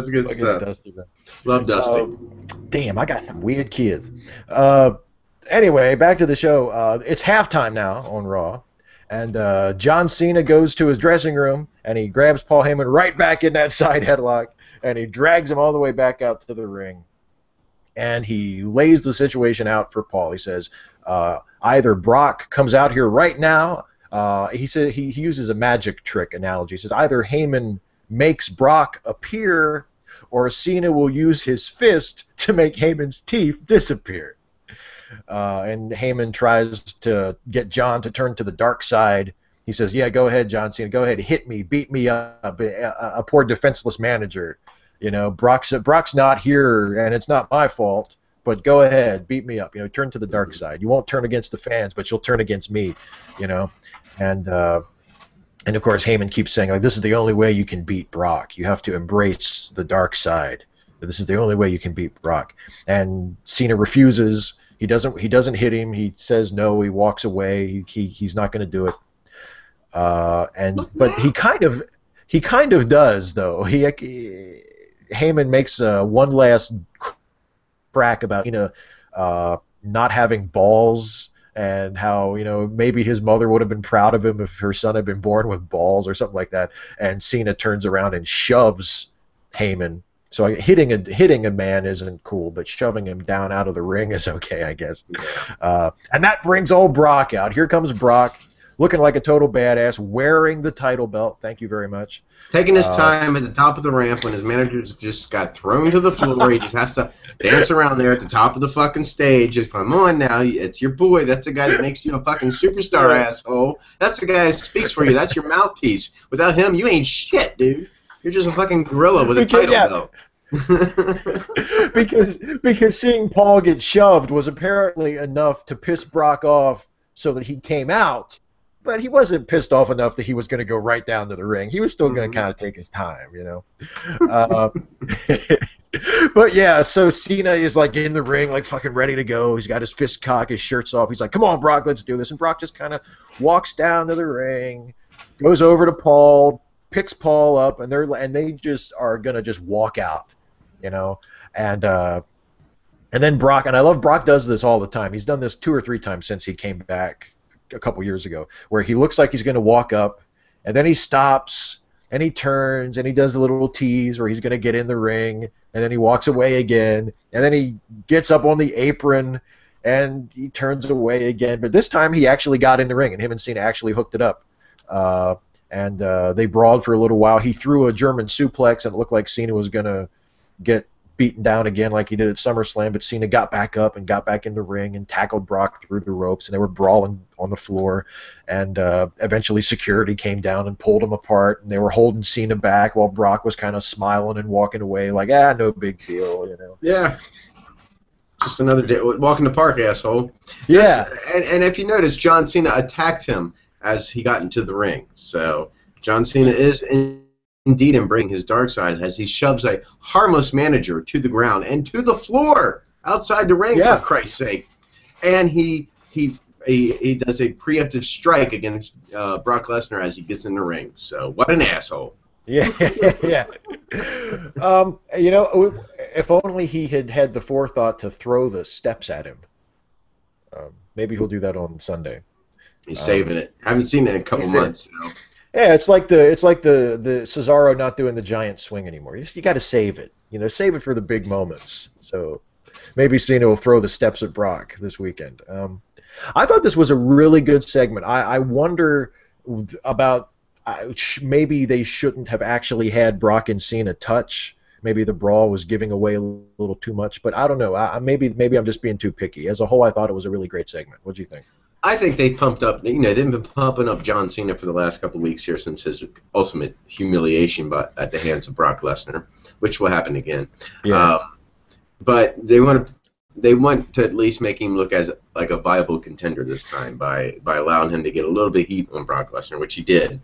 good stuff. Dusty, man. Love Dusty. Damn, I got some weird kids. Anyway, back to the show. It's halftime now on Raw. And John Cena goes to his dressing room, and he grabs Paul Heyman right back in that side headlock, and he drags him all the way back out to the ring. and he lays the situation out for Paul. He says, either Brock comes out here right now. He said he uses a magic trick analogy. He says either Heyman makes Brock appear, or Cena will use his fist to make Heyman's teeth disappear. And Heyman tries to get John to turn to the dark side. He says, yeah, go ahead, John Cena. Go ahead, hit me, beat me up, a poor defenseless manager. You know, Brock's not here, and it's not my fault, but go ahead, beat me up. You know, turn to the dark side. You won't turn against the fans, but you'll turn against me, you know. And of course, Heyman keeps saying, like, this is the only way you can beat Brock. You have to embrace the dark side. This is the only way you can beat Brock. And Cena refuses. He doesn't hit him. He says no. He walks away. He's not going to do it. But he kind of does, though. Heyman makes one last crack about, you know, not having balls, and how, you know, maybe his mother would have been proud of him if her son had been born with balls or something like that. And Cena turns around and shoves Heyman. So hitting a man isn't cool, but shoving him down out of the ring is okay, I guess. And that brings old Brock out. Here comes Brock, looking like a total badass, wearing the title belt. Thank you very much. Taking his time at the top of the ramp when his manager just got thrown to the floor. He just has to dance around there at the top of the fucking stage. Just come on now, it's your boy. That's the guy that makes you a fucking superstar, asshole. That's the guy that speaks for you. That's your mouthpiece. Without him, you ain't shit, dude. You're just a fucking gorilla with a title belt. because seeing Paul get shoved was apparently enough to piss Brock off so that he came out, but he wasn't pissed off enough that he was going to go right down to the ring. He was still going to kind of take his time, you know. But yeah, so Cena is like in the ring, like fucking ready to go. He's got his fist cocked, his shirt's off. He's like, come on, Brock, let's do this. And Brock just kind of walks down to the ring, goes over to Paul, picks Paul up, and they just are gonna just walk out, you know. And then Brock, and I love Brock does this all the time. He's done this 2 or 3 times since he came back a couple years ago, where he looks like he's gonna walk up, and then he stops, and he turns, and he does a little tease where he's gonna get in the ring, and then he walks away again, and then he gets up on the apron, and he turns away again. But this time he actually got in the ring, and him and Cena actually hooked it up. And they brawled for a little while. He threw a German suplex, and it looked like Cena was going to get beaten down again like he did at SummerSlam, but Cena got back up and got back in the ring and tackled Brock through the ropes, and they were brawling on the floor. And eventually security came down and pulled them apart, and they were holding Cena back while Brock was kind of smiling and walking away like, ah, no big deal, you know. Yeah. Just another day. Walk in the park, asshole. Yeah. And if you notice, John Cena attacked him as he got into the ring. So John Cena is indeed embracing his dark side as he shoves a harmless manager to the ground and to the floor outside the ring, for Christ's sake. And he does a preemptive strike against Brock Lesnar as he gets in the ring. So what an asshole. Yeah, yeah. You know, if only he had had the forethought to throw the steps at him. Maybe he'll do that on Sunday. He's saving it. I haven't seen it in a couple months. So. Yeah, it's like the Cesaro not doing the giant swing anymore. You got to save it. You know, save it for the big moments. So maybe Cena will throw the steps at Brock this weekend. I thought this was a really good segment. I wonder about maybe they shouldn't have actually had Brock and Cena touch. Maybe the brawl was giving away a little too much, but I don't know. Maybe I'm just being too picky. As a whole, I thought it was a really great segment. What do you think? I think they pumped up, you know, they've been pumping up John Cena for the last couple of weeks here since his ultimate humiliation at the hands of Brock Lesnar, which will happen again. Yeah. But they want to at least make him look as like a viable contender this time by allowing him to get a little bit of heat on Brock Lesnar, which he did.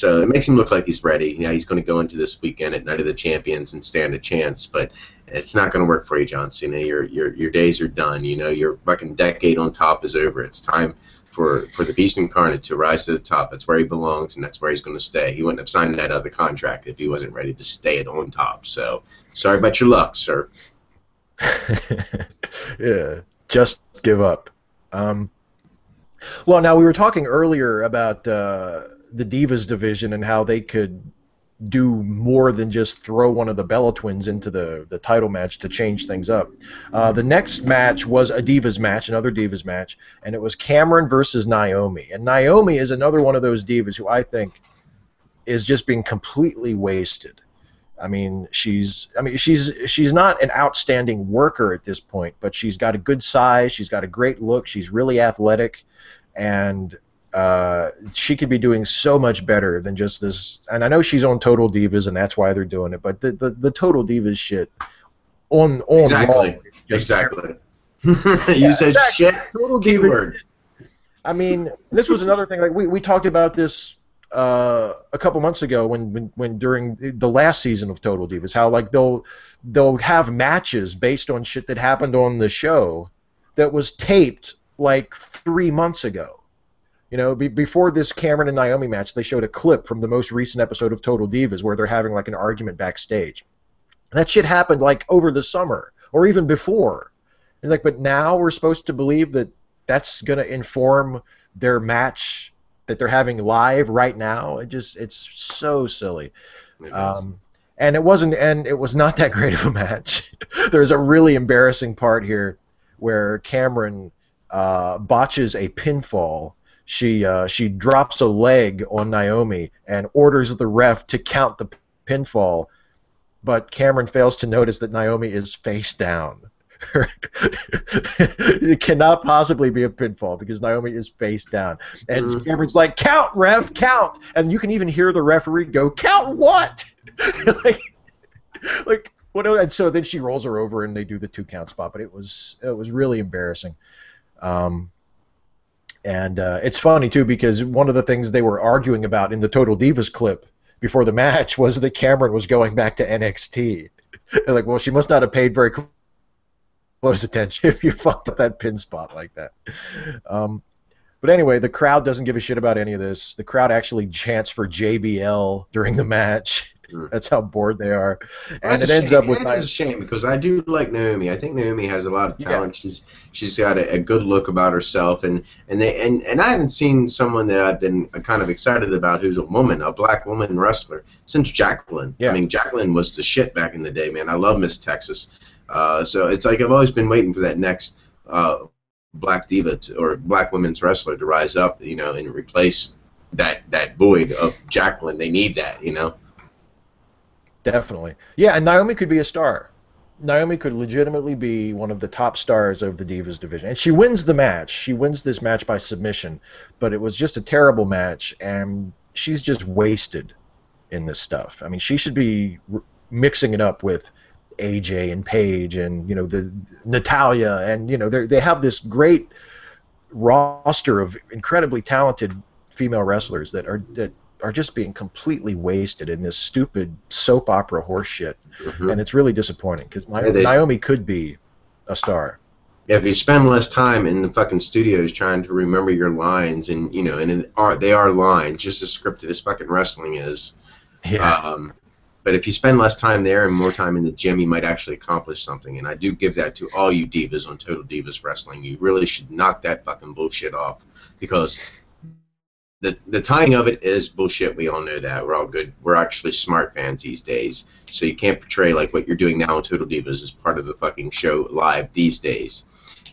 So it makes him look like he's ready. You know, he's going to go into this weekend at Night of the Champions and stand a chance, but it's not going to work for you, John Cena. Your days are done. You know, your fucking decade on top is over. It's time for the Beast Incarnate to rise to the top. That's where he belongs, and that's where he's going to stay. He wouldn't have signed that other contract if he wasn't ready to stay at on top. So sorry about your luck, sir. Yeah, just give up. Well, now we were talking earlier about the Divas division and how they could do more than just throw one of the Bella twins into the title match to change things up. The next match was a Divas match, another Divas match, and it was Cameron versus Naomi. And Naomi is another one of those Divas who I think is just being completely wasted. I mean, she's not an outstanding worker at this point, but she's got a good size, she's got a great look, she's really athletic, and she could be doing so much better than just this. And I know she's on Total Divas, and that's why they're doing it. But the Total Divas shit on exactly Raw, exactly. You said exactly. Shit. Total Divas. I mean, this was another thing. Like we talked about this a couple months ago when during the last season of Total Divas, how like they'll have matches based on shit that happened on the show that was taped like 3 months ago. You know, before this Cameron and Naomi match, they showed a clip from the most recent episode of Total Divas where they're having, like, an argument backstage. That shit happened, like, over the summer or even before. And, like, but now we're supposed to believe that that's going to inform their match that they're having live right now? It's so silly. And it was not that great of a match. There's a really embarrassing part here where Cameron botches a pinfall. She drops a leg on Naomi and orders the ref to count the pinfall, but Cameron fails to notice that Naomi is face down. It cannot possibly be a pinfall because Naomi is face down. And Cameron's like, count, ref, count! And you can even hear the referee go, count what? like what? And so then she rolls her over and they do the 2-count spot, but it was really embarrassing. And it's funny, too, because one of the things they were arguing about in the Total Divas clip before the match was that Cameron was going back to NXT. They're like, well, she must not have paid very close attention if you fucked up that pin spot like that. But anyway, the crowd doesn't give a shit about any of this. The crowd actually chants for JBL during the match. That's how bored they are. And it ends up with... It's a shame because I do like Naomi. I think Naomi has a lot of talent. Yeah. She's got a good look about herself. And I haven't seen someone that I've been kind of excited about who's a woman, a black woman wrestler, since Jacqueline. Yeah. I mean, Jacqueline was the shit back in the day, man. I love Miss Texas. So it's like I've always been waiting for that next black diva or black women's wrestler to rise up, you know, and replace that void of Jacqueline. They need that, you know. Definitely. Yeah, and Naomi could be a star. Naomi could legitimately be one of the top stars of the Divas division. And she wins the match. She wins this match by submission. But it was just a terrible match, and she's just wasted in this stuff. I mean, she should be mixing it up with AJ and Paige and, you know, the Natalya. And, you know, they have this great roster of incredibly talented female wrestlers that are just being completely wasted in this stupid soap opera horseshit, and it's really disappointing because Naomi could be a star. Yeah, if you spend less time in the fucking studios trying to remember your lines, and you know, and they are lines, just as scripted as fucking wrestling is. Yeah. But if you spend less time there and more time in the gym, you might actually accomplish something. And I do give that to all you divas on Total Divas Wrestling. You really should knock that fucking bullshit off because. The timing of it is bullshit. We all know that. We're all good. We're actually smart fans these days. So you can't portray like what you're doing now in Total Divas as part of the fucking show live these days,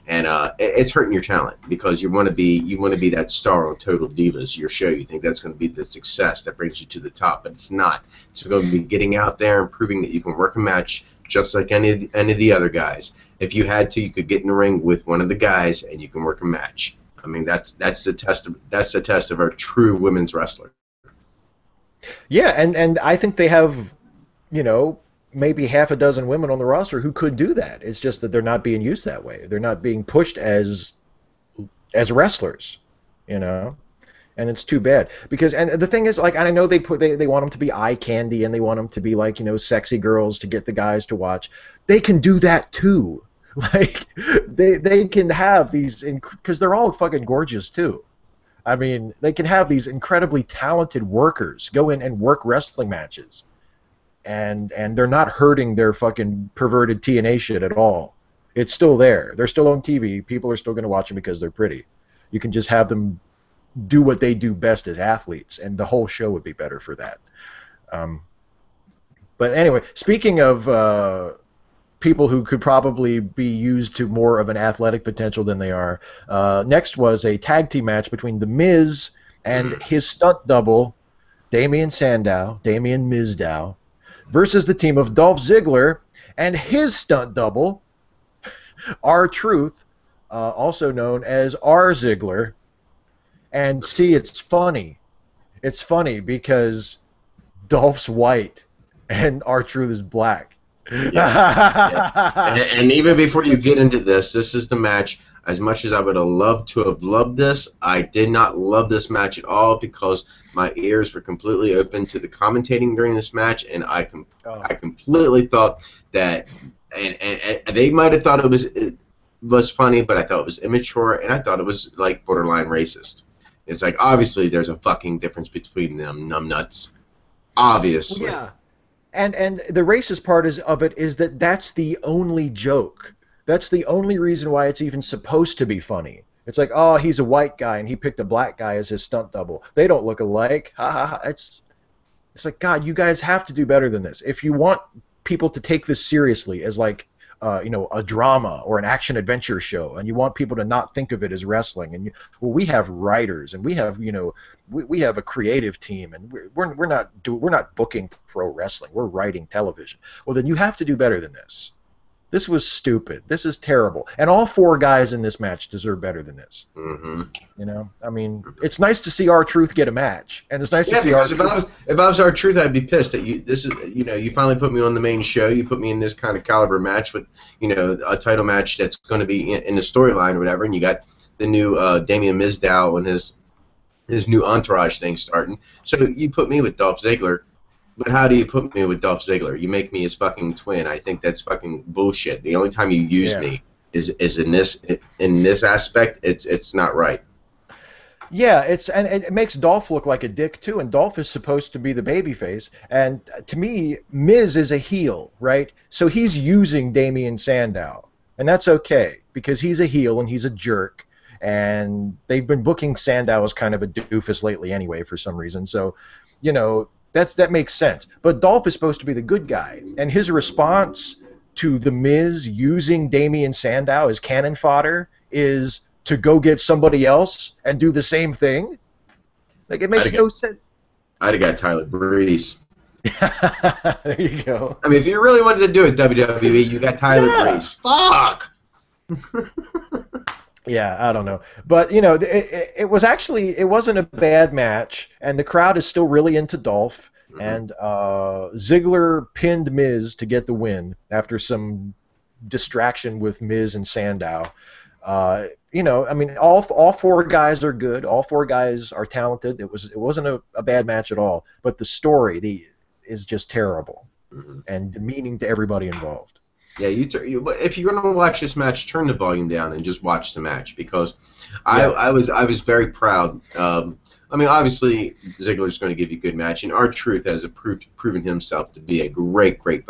and it's hurting your talent because you want to be that star on Total Divas, your show. You think that's going to be the success that brings you to the top, but it's not. It's going to be getting out there and proving that you can work a match just like any of the other guys. If you had to, you could get in the ring with one of the guys and you can work a match. I mean that's the test of our true women's wrestler. Yeah, and I think they have, you know, maybe half a dozen women on the roster who could do that. It's just that they're not being used that way. They're not being pushed as wrestlers, you know. And it's too bad because the thing is, like, I know they want them to be eye candy and they want them to be like, you know, sexy girls to get the guys to watch. They can do that too. Like, they can have these, because they're all fucking gorgeous, too. I mean, they can have these incredibly talented workers go in and work wrestling matches. And they're not hurting their fucking perverted TNA shit at all. It's still there. They're still on TV. People are still going to watch them because they're pretty. You can just have them do what they do best as athletes, and the whole show would be better for that. But anyway, speaking of people who could probably be used to more of an athletic potential than they are, next was a tag team match between The Miz and his stunt double, Damian Mizdow, versus the team of Dolph Ziggler and his stunt double, R-Truth, also known as R. Ziggler. And see, it's funny. It's funny because Dolph's white and R-Truth is black. Yeah. Yeah. And even before you get into this, this is the match. As much as I would have loved to have loved this, I did not love this match at all because my ears were completely open to the commentating during this match, and I completely thought that, and they might have thought it was funny, but I thought it was immature, and I thought it was like borderline racist. It's like, obviously there's a fucking difference between them numbnuts, obviously. Yeah, and the racist part of it is that that's the only joke. That's the only reason why it's even supposed to be funny. It's like, oh, he's a white guy and he picked a black guy as his stunt double. They don't look alike. Ha ha ha. It's like, God, you guys have to do better than this. If you want people to take this seriously as like, you know, a drama or an action adventure show, and you want people to not think of it as wrestling, and well, we have writers, and we have, you know, we have a creative team, and we're not booking pro wrestling. We're writing television. Well, then you have to do better than this. This was stupid. This is terrible. And all four guys in this match deserve better than this. Mm-hmm. You know, I mean, it's nice to see R-Truth get a match, and it's nice to see R-Truth. If I was R-Truth, I'd be pissed that you finally put me on the main show. You put me in this kind of caliber match with, you know, a title match that's going to be in the storyline or whatever. And you got the new Damian Mizdow and his new entourage thing starting. So you put me with Dolph Ziggler. But how do you put me with Dolph Ziggler? You make me his fucking twin. I think that's fucking bullshit. The only time you use me is in this aspect. It's not right. Yeah, and it makes Dolph look like a dick too. And Dolph is supposed to be the babyface. And to me, Miz is a heel, right? So he's using Damian Sandow, and that's okay because he's a heel and he's a jerk. And they've been booking Sandow as kind of a doofus lately, anyway, for some reason. So, you know. That makes sense. But Dolph is supposed to be the good guy. And his response to The Miz using Damian Sandow as cannon fodder is to go get somebody else and do the same thing? Like, it makes no sense. I'd have got Tyler Breeze. There you go. I mean, if you really wanted to do it, WWE, you got Tyler Breeze. Fuck! Yeah, I don't know. But, you know, it wasn't a bad match, and the crowd is still really into Dolph, and Ziggler pinned Miz to get the win after some distraction with Miz and Sandow. You know, I mean, all four guys are good. All four guys are talented. It wasn't a bad match at all, but the story is just terrible and demeaning to everybody involved. Yeah, if you're gonna watch this match, turn the volume down and just watch the match because I was very proud. I mean, obviously Ziggler's going to give you a good match, and R-Truth has proven himself to be a great fucking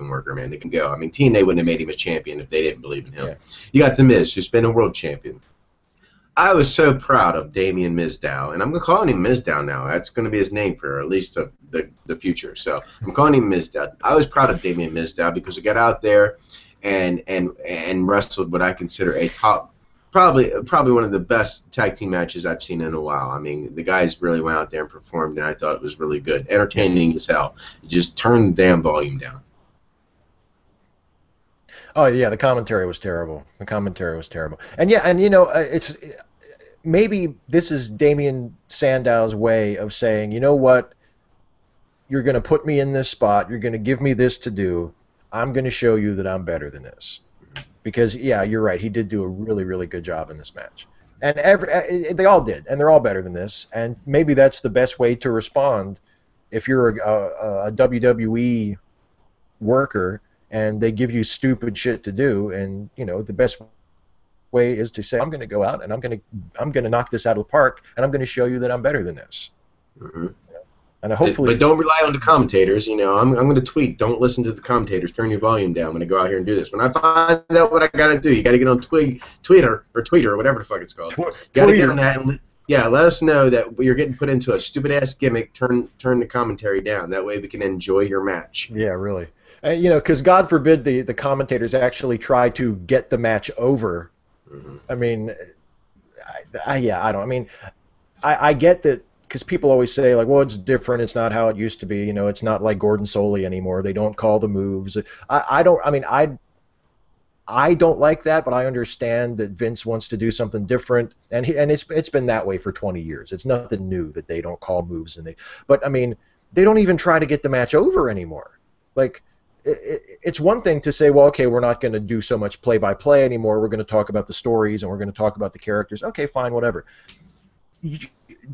worker, man. They can go. I mean, TNA wouldn't have made him a champion if they didn't believe in him. Yeah. You got The Miz, who's been a world champion. I was so proud of Damian Mizdow, and I'm calling him Mizdow now. That's going to be his name for at least the future. So I'm calling him Mizdow. I was proud of Damian Mizdow because he got out there and wrestled what I consider a top, probably one of the best tag team matches I've seen in a while. I mean, the guys really went out there and performed, and I thought it was really good, entertaining as hell. Just turn the damn volume down. Oh yeah, the commentary was terrible. The commentary was terrible. And yeah, and you know, it's maybe this is Damian Sandow's way of saying, you know what, you're going to put me in this spot. You're going to give me this to do. I'm going to show you that I'm better than this. Because yeah, you're right. He did do a really good job in this match. And they all did, and they're all better than this. And maybe that's the best way to respond if you're a WWE worker. And they give you stupid shit to do, and you know the best way is to say, "I'm going to go out and I'm going to knock this out of the park, and I'm going to show you that I'm better than this." Mm-hmm. And hopefully, but don't rely on the commentators. You know, I'm going to tweet. Don't listen to the commentators. Turn your volume down when I go out here and do this. When I find out what I got to do, you got to get on Twitter or whatever the fuck it's called. You got to get on that. And yeah, let us know that you're getting put into a stupid-ass gimmick. Turn the commentary down. That way we can enjoy your match. Yeah, really. You know, because God forbid the commentators actually try to get the match over. Mm-hmm. I mean, I get that, because people always say, like, well, it's different. It's not how it used to be. You know, it's not like Gordon Solie anymore. They don't call the moves. I don't like that, but I understand that Vince wants to do something different, and it's been that way for 20 years. It's nothing new that they don't call moves, but I mean, they don't even try to get the match over anymore. Like, it's one thing to say, well, okay, we're not going to do so much play-by-play anymore. We're going to talk about the stories, and we're going to talk about the characters. Okay, fine, whatever.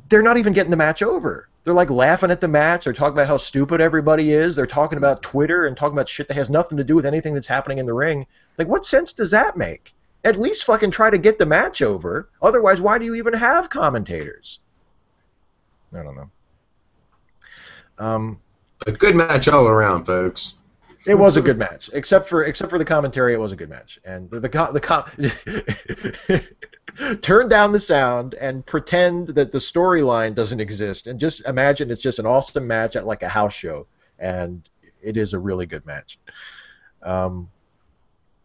They're not even getting the match over. They're like laughing at the match. They're talking about how stupid everybody is. They're talking about Twitter and talking about shit that has nothing to do with anything that's happening in the ring. Like, what sense does that make? At least fucking try to get the match over. Otherwise, why do you even have commentators? I don't know. A good match all around, folks. It was a good match, except for the commentary. It was a good match, and turn down the sound and pretend that the storyline doesn't exist, and just imagine it's just an awesome match at like a house show, and it is a really good match.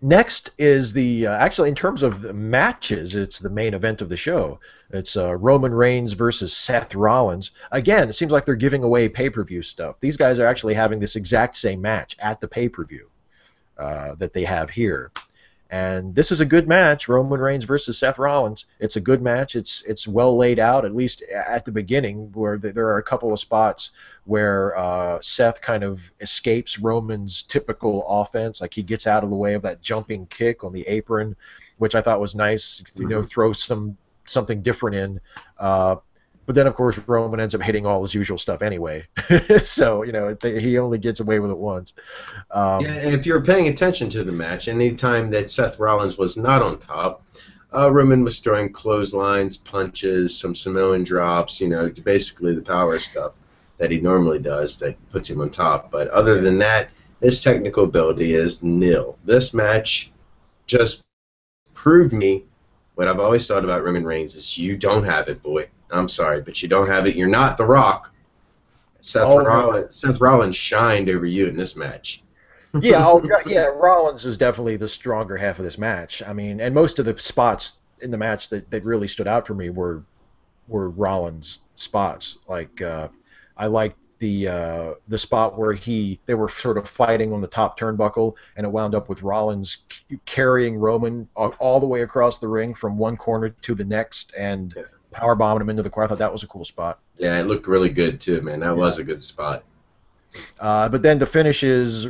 Next is the actually, in terms of the matches, it's the main event of the show. It's Roman Reigns versus Seth Rollins. Again, it seems like they're giving away pay-per-view stuff. These guys are actually having this exact same match at the pay-per-view that they have here. And this is a good match, Roman Reigns versus Seth Rollins. It's a good match. It's well laid out, at least at the beginning, where there are a couple of spots where Seth kind of escapes Roman's typical offense. Like, he gets out of the way of that jumping kick on the apron, which I thought was nice. You know, throw something different in. But then, of course, Roman ends up hitting all his usual stuff anyway. So, you know, he only gets away with it once. Yeah, and if you're paying attention to the match, any time that Seth Rollins was not on top, Roman was throwing clotheslines, punches, some Samoan drops, you know, basically the power stuff that he normally does that puts him on top. But other than that, his technical ability is nil. This match just proved me what I've always thought about Roman Reigns is, you don't have it, boy. I'm sorry, but you don't have it. You're not The Rock. Seth Rollins shined over you in this match. Yeah, Rollins is definitely the stronger half of this match. I mean, and most of the spots in the match that really stood out for me were Rollins spots. Like, I liked the spot where they were sort of fighting on the top turnbuckle, and it wound up with Rollins carrying Roman all the way across the ring from one corner to the next, and powerbombing him into the corner. I thought that was a cool spot. Yeah, it looked really good too, man. That was a good spot. But then the finish is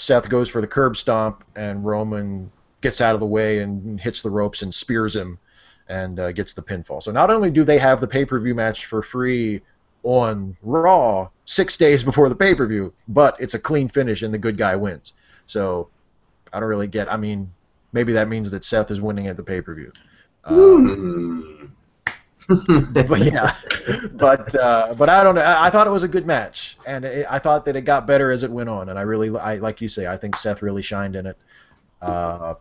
Seth goes for the curb stomp, and Roman gets out of the way and hits the ropes and spears him, and gets the pinfall. So not only do they have the pay-per-view match for free on Raw 6 days before the pay-per-view, but it's a clean finish and the good guy wins. So I don't really get. I mean, maybe that means that Seth is winning at the pay-per-view. But yeah, but I don't know. I thought it was a good match, and I thought that it got better as it went on. And I like you say, I think Seth really shined in it. But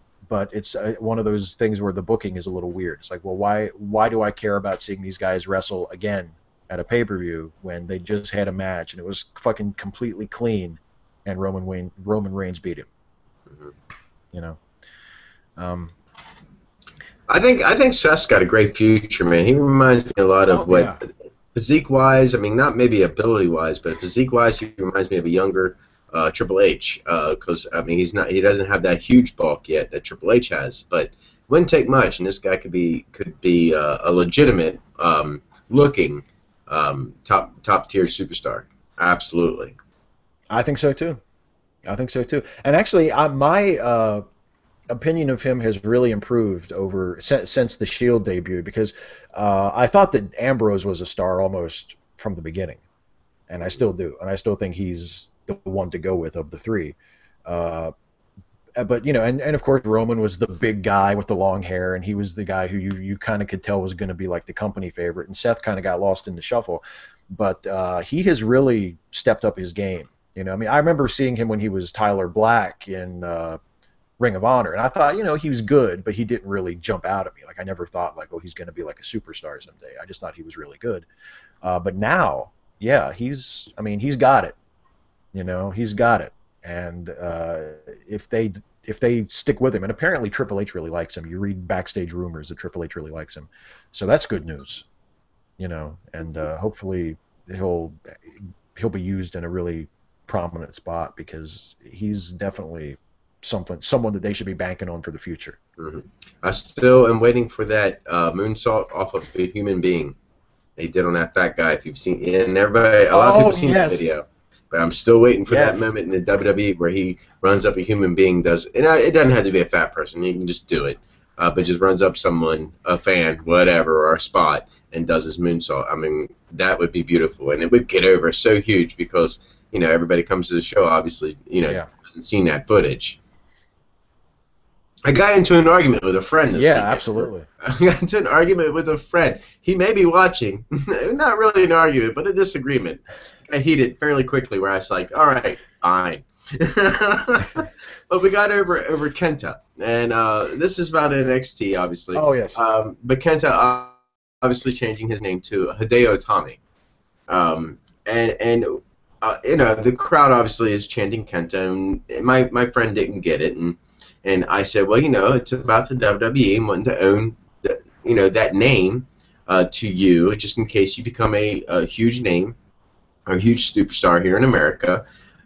it's one of those things where the booking is a little weird. It's like, well, why do I care about seeing these guys wrestle again at a pay-per-view when they just had a match and it was fucking completely clean, and Roman Reigns beat him. Mm-hmm. You know. I think Seth's got a great future, man. He reminds me a lot of physique-wise, I mean, not maybe ability-wise, but physique-wise, he reminds me of a younger Triple H, because I mean, he doesn't have that huge bulk yet that Triple H has, but it wouldn't take much, and this guy could be a legitimate looking top-tier superstar. Absolutely. I think so too. I think so too. And actually, my opinion of him has really improved over since the Shield debut, because I thought that Ambrose was a star almost from the beginning, and I still do, and I still think he's the one to go with of the three. But you know, and of course Roman was the big guy with the long hair, and he was the guy who you kind of could tell was going to be like the company favorite, and Seth kind of got lost in the shuffle. But he has really stepped up his game. You know, I mean, I remember seeing him when he was Tyler Black in Ring of Honor. And I thought, you know, he was good, but he didn't really jump out at me. Like, I never thought, like, oh, he's going to be like a superstar someday. I just thought he was really good. But now, yeah, he's, I mean, he's got it. You know, he's got it. And if they stick with him, and apparently Triple H really likes him. You read backstage rumors that Triple H really likes him. So that's good news, you know. And hopefully he'll be used in a really prominent spot, because he's definitely someone that they should be banking on for the future. Mm-hmm. I still am waiting for that moonsault off of a human being they did on that fat guy. If you've seen it, and everybody, a lot of people seen that video. But I'm still waiting for that moment in the WWE where he runs up a human being, does, and it doesn't have to be a fat person. You can just do it, but just runs up someone, a fan, whatever, or a spot, and does his moonsault. I mean, that would be beautiful, and it would get over so huge because, you know, everybody comes to the show, obviously, you know, hasn't seen that footage. I got into an argument with a friend this weekend. Absolutely. I got into an argument with a friend. He may be watching. Not really an argument, but a disagreement. I heated fairly quickly, where I was like, all right, fine. But we got over Kenta, and this is about NXT, obviously. Oh, yes. But Kenta obviously changing his name to Hideo Itami. You know, the crowd obviously is chanting Kenta, and my friend didn't get it, and I said, well, you know, it's about the WWE and wanting to own, you know, that name to you, just in case you become a huge name, a huge superstar here in America,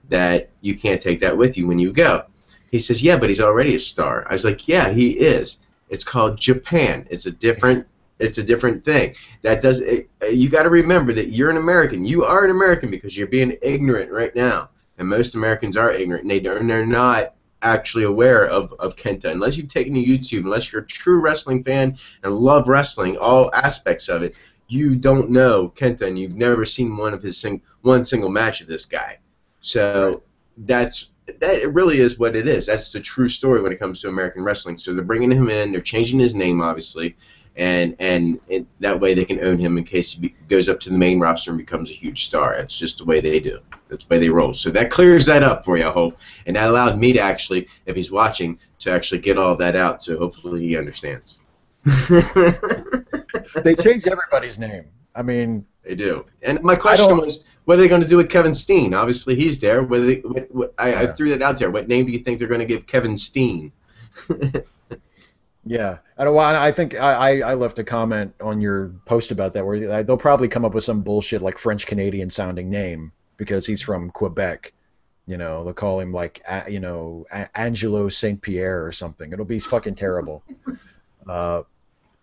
that you can't take that with you when you go. He says, yeah, but he's already a star. I was like, yeah, he is. It's called Japan. It's a different thing. That does it, you got to remember that you're an American. You are an American because you're being ignorant right now, and most Americans are ignorant, and they're not actually aware of Kenta. Unless you've taken to YouTube, unless you're a true wrestling fan and love wrestling, all aspects of it, you don't know Kenta, and you've never seen one of his one single match of this guy. So that it really is what it is. That's the true story when it comes to American wrestling. So they're bringing him in, they're changing his name, obviously, and that way they can own him in case he goes up to the main roster and becomes a huge star. That's just the way they do. That's the way they roll. So that clears that up for you, I hope, and that allowed me to actually, if he's watching, to actually get all that out. So hopefully he understands. They changed everybody's name. I mean, they do. And my question was, what are they going to do with Kevin Steen? Obviously, he's there. I threw that out there. What name do you think they're going to give Kevin Steen? Yeah, I think I left a comment on your post about that, where they'll probably come up with some bullshit like French Canadian sounding name because he's from Quebec. You know, they'll call him like, you know, Angelo Saint Pierre or something. It'll be fucking terrible.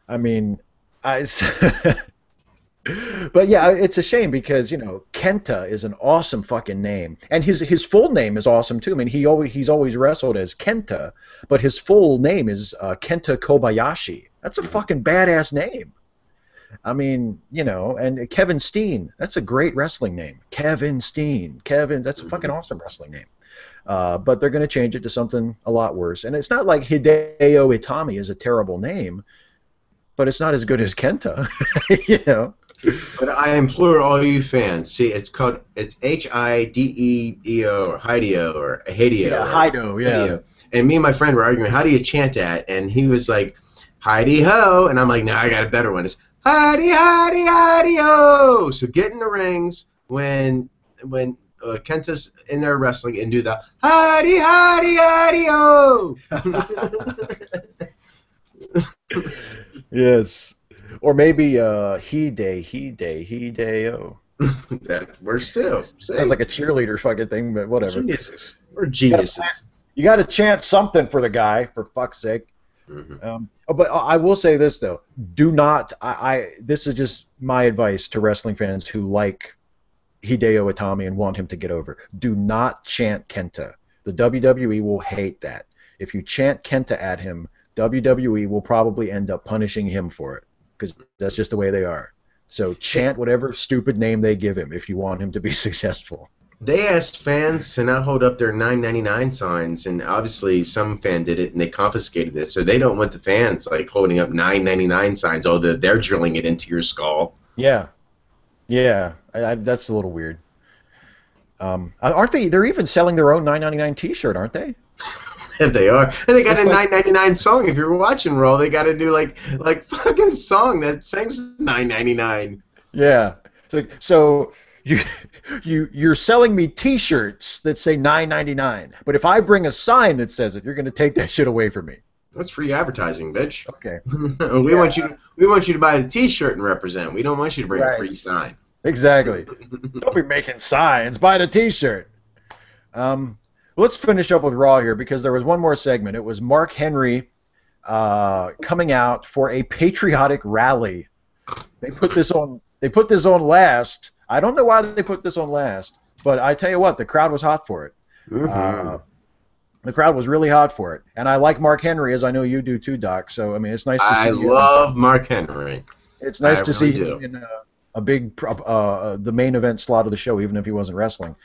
I mean, but yeah, it's a shame because, you know, Kenta is an awesome fucking name, and his full name is awesome too. I mean, he's always wrestled as Kenta, but his full name is Kenta Kobayashi. That's a fucking badass name. I mean, you know, and Kevin Steen, that's a great wrestling name. Kevin Steen, that's a fucking awesome wrestling name. But they're going to change it to something a lot worse, and it's not like Hideo Itami is a terrible name, but it's not as good as Kenta, you know. But I implore all you fans. See, it's called, it's H-I-D-E-E-O or Hideo or Hideo. Yeah, Hideo, yeah. Hideo. And me and my friend were arguing, how do you chant that? And he was like, Hidey-ho. And I'm like, no, I got a better one. It's Hidey-hidey-hidey-ho. So get in the rings when Kenta's in there wrestling and do the Hidey-hidey-hidey-ho. Yes. Or maybe Hideo. That works too. Sounds like a cheerleader fucking thing, but whatever. Geniuses. We're geniuses. You got to chant something for the guy, for fuck's sake. Mm-hmm. But I will say this, though. Do not – this is just my advice to wrestling fans who like Hideo Itami and want him to get over. Do not chant Kenta. The WWE will hate that. If you chant Kenta at him, WWE will probably end up punishing him for it. Because that's just the way they are. So chant whatever stupid name they give him if you want him to be successful. They asked fans to not hold up their $9.99 signs, and obviously some fan did it, and they confiscated it. So they don't want the fans like holding up $9.99 signs, although they're drilling it into your skull. Yeah, yeah, that's a little weird. Aren't they? They're even selling their own $9.99 T-shirt, aren't they? If they are, and they got it's a like, $9.99 song. If you're watching Raw, they got a new like fucking song that sings $9.99. Yeah, it's like so you're selling me T-shirts that say $9.99, but if I bring a sign that says it, you're gonna take that shit away from me. That's free advertising, bitch. Okay. we want you to buy the T-shirt and represent. We don't want you to bring a free sign. Exactly. Don't be making signs. Buy the T-shirt. Let's finish up with Raw here because there was one more segment. It was Mark Henry coming out for a patriotic rally. They put this on last. I don't know why they put this on last, but I tell you what, the crowd was hot for it. Mm-hmm. The crowd was really hot for it, and I like Mark Henry, as I know you do too, Doc. So I mean, it's nice to see. I love Mark Henry. It's nice to see him in a big the main event slot of the show, even if he wasn't wrestling.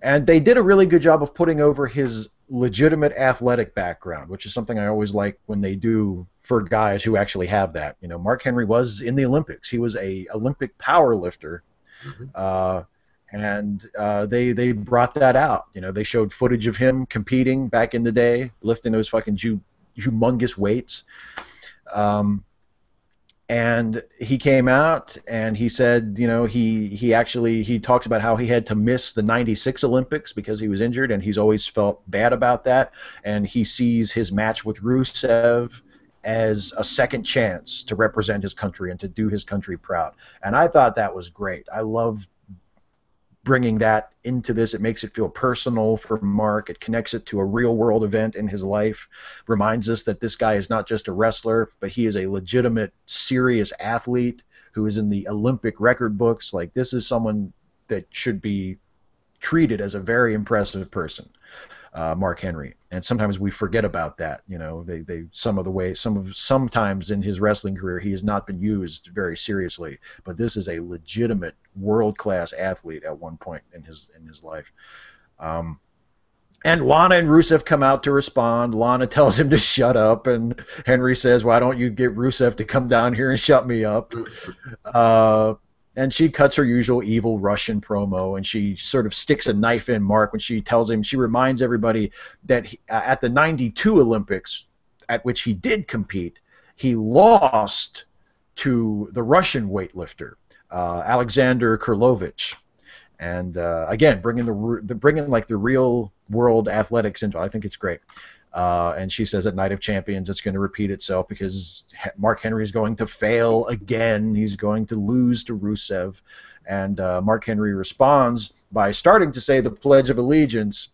And they did a really good job of putting over his legitimate athletic background, which is something I always like when they do for guys who actually have that. You know, Mark Henry was in the Olympics. He was an Olympic power lifter, and they brought that out. You know, they showed footage of him competing back in the day, lifting those fucking humongous weights. And he came out and he said, you know, he talks about how he had to miss the '96 Olympics because he was injured, and he's always felt bad about that. And he sees his match with Rusev as a second chance to represent his country and to do his country proud. And I thought that was great. I love bringing that into this. It makes it feel personal for Mark. It connects it to a real-world event in his life. Reminds us that this guy is not just a wrestler, but he is a legitimate, serious athlete who is in the Olympic record books. Like, this is someone that should be treated as a very impressive person, Mark Henry. And sometimes we forget about that. You know, sometimes in his wrestling career he has not been used very seriously. But this is a legitimate world-class athlete at one point in his life. And Lana and Rusev come out to respond. Lana tells him to shut up, and Henry says, "Why don't you get Rusev to come down here and shut me up?" And she cuts her usual evil Russian promo, and she sort of sticks a knife in Mark when she tells him, she reminds everybody that at the '92 Olympics, at which he did compete, he lost to the Russian weightlifter, Alexander Kurlovich. And again, bringing like the real world athletics into it, I think it's great. And she says at Night of Champions it's going to repeat itself because Mark Henry is going to fail again. He's going to lose to Rusev. And Mark Henry responds by starting to say the Pledge of Allegiance,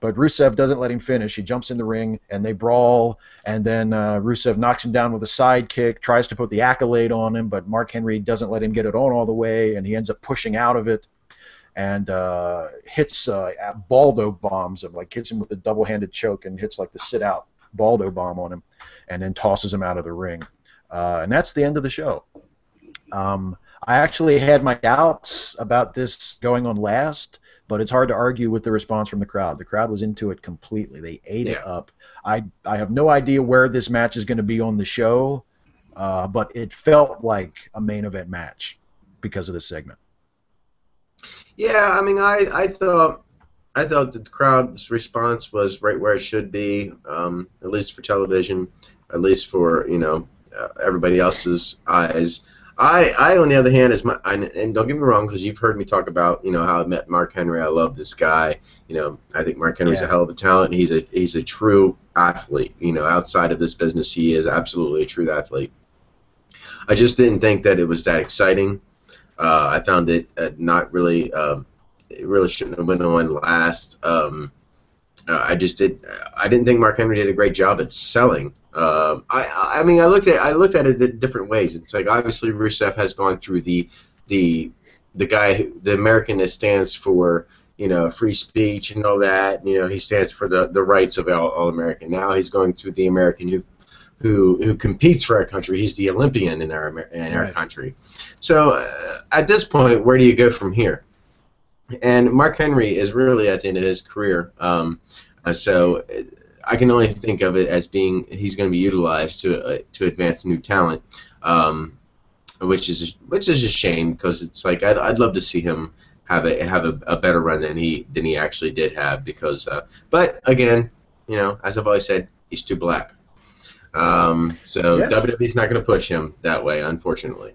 but Rusev doesn't let him finish. He jumps in the ring, and they brawl, and then Rusev knocks him down with a sidekick, tries to put the accolade on him, but Mark Henry doesn't let him get it on all the way, and he ends up pushing out of it. And hits Baldo bombs him, like hits him with a double-handed choke and hits like the sit-out Baldo bomb on him, and then tosses him out of the ring. And that's the end of the show. I actually had my doubts about this going on last, but it's hard to argue with the response from the crowd. The crowd was into it completely. They ate it up. I have no idea where this match is going to be on the show, but it felt like a main event match because of this segment. Yeah, I mean, I thought that the crowd's response was right where it should be, at least for television, at least for, you know, everybody else's eyes. I on the other hand, and don't get me wrong, because you've heard me talk about, you know, how I met Mark Henry. I love this guy. You know, I think Mark Henry's a hell of a talent. He's a true athlete. You know, outside of this business, he is absolutely a true athlete. I just didn't think that it was that exciting. I found it not really. It really shouldn't have went on last. I didn't think Mark Henry did a great job at selling. I mean, I looked at it in different ways. It's like obviously Rusev has gone through the guy, the American that stands for, you know, free speech and all that. You know, he stands for the rights of all American. Now he's going through the American who competes for our country. He's the Olympian in our country. So at this point, where do you go from here? And Mark Henry is really at the end of his career. So I can only think of it as being he's going to be utilized to advance new talent, which is a shame because it's like I'd love to see him have a better run than he actually did have because. But again, you know, as I've always said, he's too black. So WWE's not going to push him that way, unfortunately.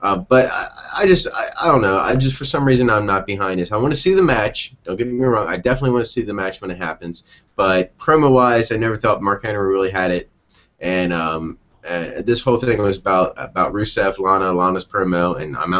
But I don't know. I just, for some reason, I'm not behind this. I want to see the match. Don't get me wrong. I definitely want to see the match when it happens. But promo-wise, I never thought Mark Henry really had it. And this whole thing was about Rusev, Lana's promo, and I'm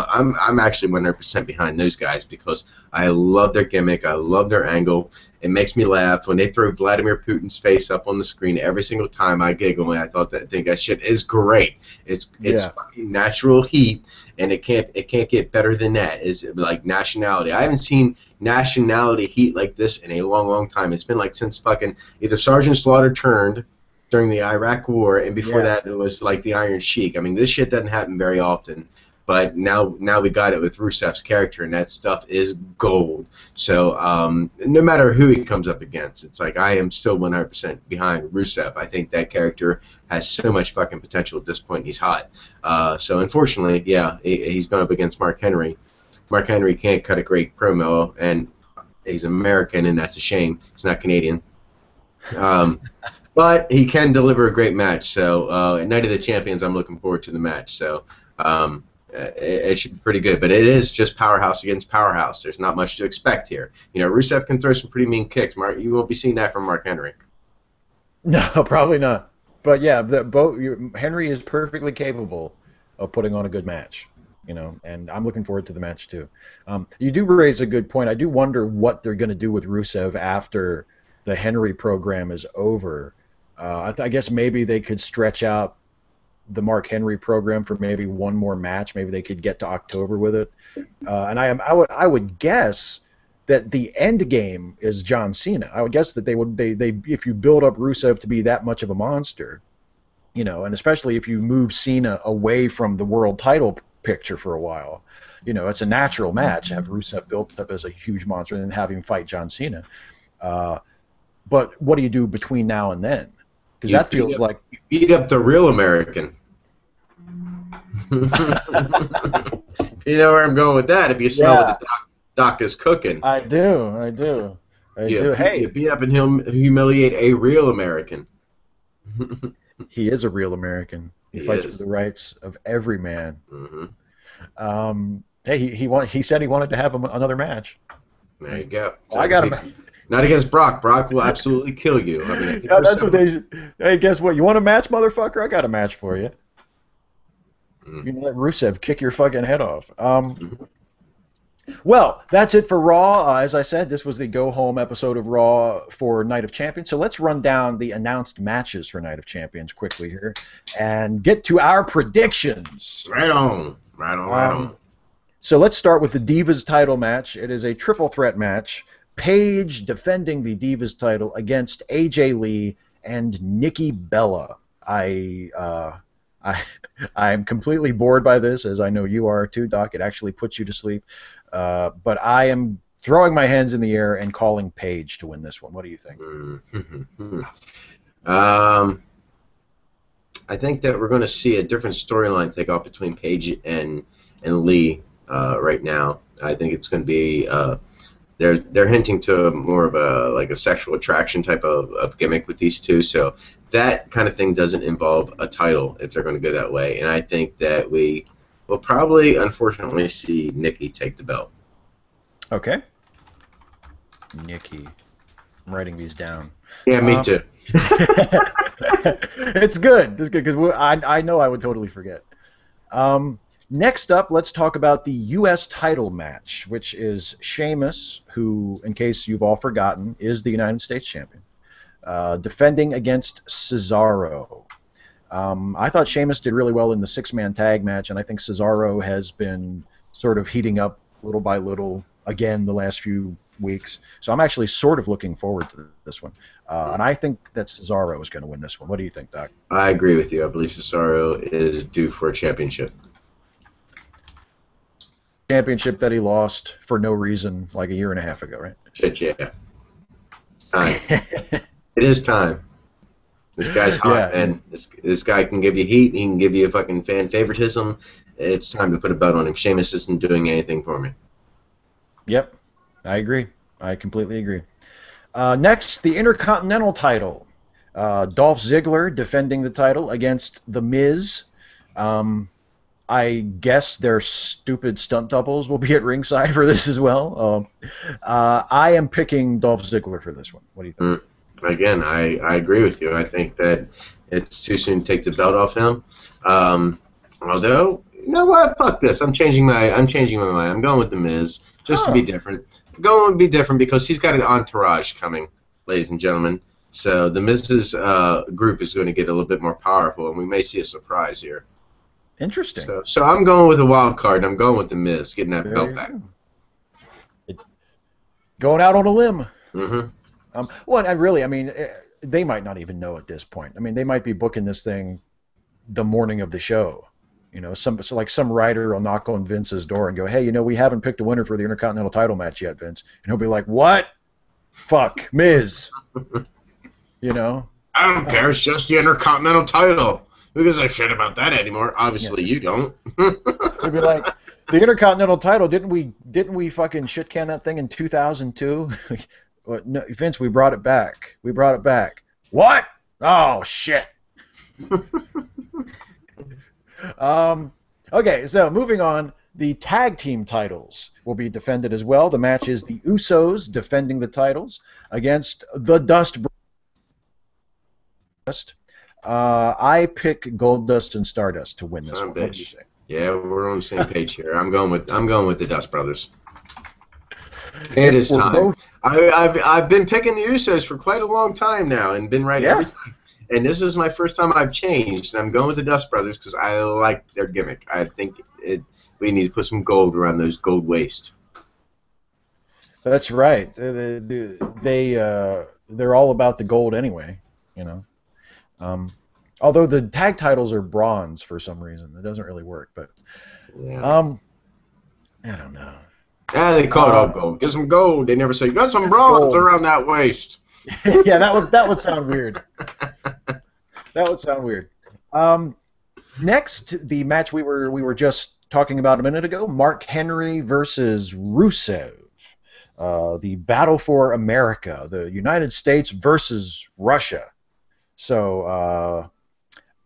actually 100% behind those guys because I love their gimmick. I love their angle. It makes me laugh when they throw Vladimir Putin's face up on the screen every single time. I giggle, and I think that shit is great. It's fucking natural heat, and it can't get better than that. It's like nationality. I haven't seen nationality heat like this in a long, long time. It's been like since fucking either Sergeant Slaughter turned during the Iraq War, and before that it was like the Iron Sheik. I mean, this shit doesn't happen very often, but now we got it with Rusev's character, and that stuff is gold. So no matter who he comes up against, it's like I am still 100% behind Rusev. I think that character has so much fucking potential at this point, and he's hot. So unfortunately, he's gone up against Mark Henry. Mark Henry can't cut a great promo, and he's American, and that's a shame. He's not Canadian. But he can deliver a great match. So at Night of the Champions, I'm looking forward to the match. So it should be pretty good. But it is just powerhouse against powerhouse. There's not much to expect here. You know, Rusev can throw some pretty mean kicks. Mark, you won't be seeing that from Mark Henry. No, probably not. But yeah, Henry is perfectly capable of putting on a good match. You know, and I'm looking forward to the match too. You do raise a good point. I do wonder what they're going to do with Rusev after the Henry program is over. I guess maybe they could stretch out the Mark Henry program for maybe one more match. Maybe they could get to October with it. And I would guess that the end game is John Cena. I would guess that they if you build up Rusev to be that much of a monster, you know, and especially if you move Cena away from the world title picture for a while, you know, it's a natural match. Have Rusev built up as a huge monster and then have him fight John Cena. But what do you do between now and then? Because that feels like... You beat up the real American. You know where I'm going with that, if you smell what the doc is cooking. I do. Hey, you beat up and humiliate a real American. He is a real American. He fights for the rights of every man. Mm-hmm. Hey, he said he wanted to have another match. There you go. So I got him... Not against Brock. Brock will absolutely kill you. I mean, yeah, that's what they should. Hey, guess what? You want a match, motherfucker? I got a match for you. You can let Rusev kick your fucking head off. Well, that's it for Raw. As I said, this was the go-home episode of Raw for Night of Champions. So let's run down the announced matches for Night of Champions quickly here and get to our predictions. Right on. Right on. Right on. So let's start with the Divas title match. It is a triple threat match. Paige defending the Divas title against AJ Lee and Nikki Bella. I am completely bored by this, as I know you are too, Doc. It actually puts you to sleep. But I am throwing my hands in the air and calling Paige to win this one. What do you think? I think that we're going to see a different storyline take off between Paige and Lee right now. I think it's going to be... They're hinting to more of a sexual attraction type of gimmick with these two, so that kind of thing doesn't involve a title if they're going to go that way. And I think that we will probably, unfortunately, see Nikki take the belt. Okay. Nikki. I'm writing these down. Yeah, me too. It's good. It's good because I know I would totally forget. Next up, let's talk about the U.S. title match, which is Sheamus, who, in case you've all forgotten, is the United States champion, defending against Cesaro. I thought Sheamus did really well in the six-man tag match, and I think Cesaro has been sort of heating up little by little again the last few weeks. So I'm actually sort of looking forward to this one. And I think that Cesaro is going to win this one. What do you think, Doc? I agree with you. I believe Cesaro is due for a championship. Championship that he lost for no reason like a year and a half ago, right? Shit, yeah. Time. It is time. This guy's hot, man. This guy can give you heat. He can give you a fucking fan favoritism. It's time to put a belt on him. Sheamus isn't doing anything for me. Yep. I agree. I completely agree. Next, the Intercontinental title. Dolph Ziggler defending the title against The Miz. I guess their stupid stunt doubles will be at ringside for this as well. I am picking Dolph Ziggler for this one. What do you think? Again, I agree with you. I think that it's too soon to take the belt off him. Although, you know what? Fuck this. I'm changing my mind. I'm going with The Miz just to be different. Going to be different because he's got an entourage coming, ladies and gentlemen. So the Miz's group is going to get a little bit more powerful, and we may see a surprise here. Interesting. So I'm going with a wild card, and I'm going with the Miz, getting that belt back. Going out on a limb. Mm-hmm. Well, and really, I mean, they might not even know at this point. I mean, they might be booking this thing the morning of the show. You know, some writer will knock on Vince's door and go, hey, you know, we haven't picked a winner for the Intercontinental title match yet, Vince. And he'll be like, what? Fuck, Miz. You know? I don't care. It's just the Intercontinental title. Who gives a shit about that anymore? Obviously, you don't. He'll be like, the Intercontinental title, didn't we fucking shit can that thing in 2002? No, Vince, we brought it back. We brought it back. What? Oh, shit. Okay, so moving on, the tag team titles will be defended as well. The match is the Usos defending the titles against the Dust. I pick Goldust and Stardust to win this one. What do you think? Yeah, we're on the same page here. I'm going with the Dust Brothers. It is time. I've been picking the Usos for quite a long time now and been right every time. And this is my first time I've changed, and I'm going with the Dust Brothers because I like their gimmick. I think we need to put some gold around those gold waist. That's right. They're all about the gold anyway, you know. Although the tag titles are bronze for some reason, it doesn't really work. But I don't know. Yeah, they call it all gold. Get some gold. They never say you got some bronze around that waist. Yeah, that would sound weird. That would sound weird. Next, the match we were just talking about a minute ago: Mark Henry versus Rusev, the battle for America, the United States versus Russia. So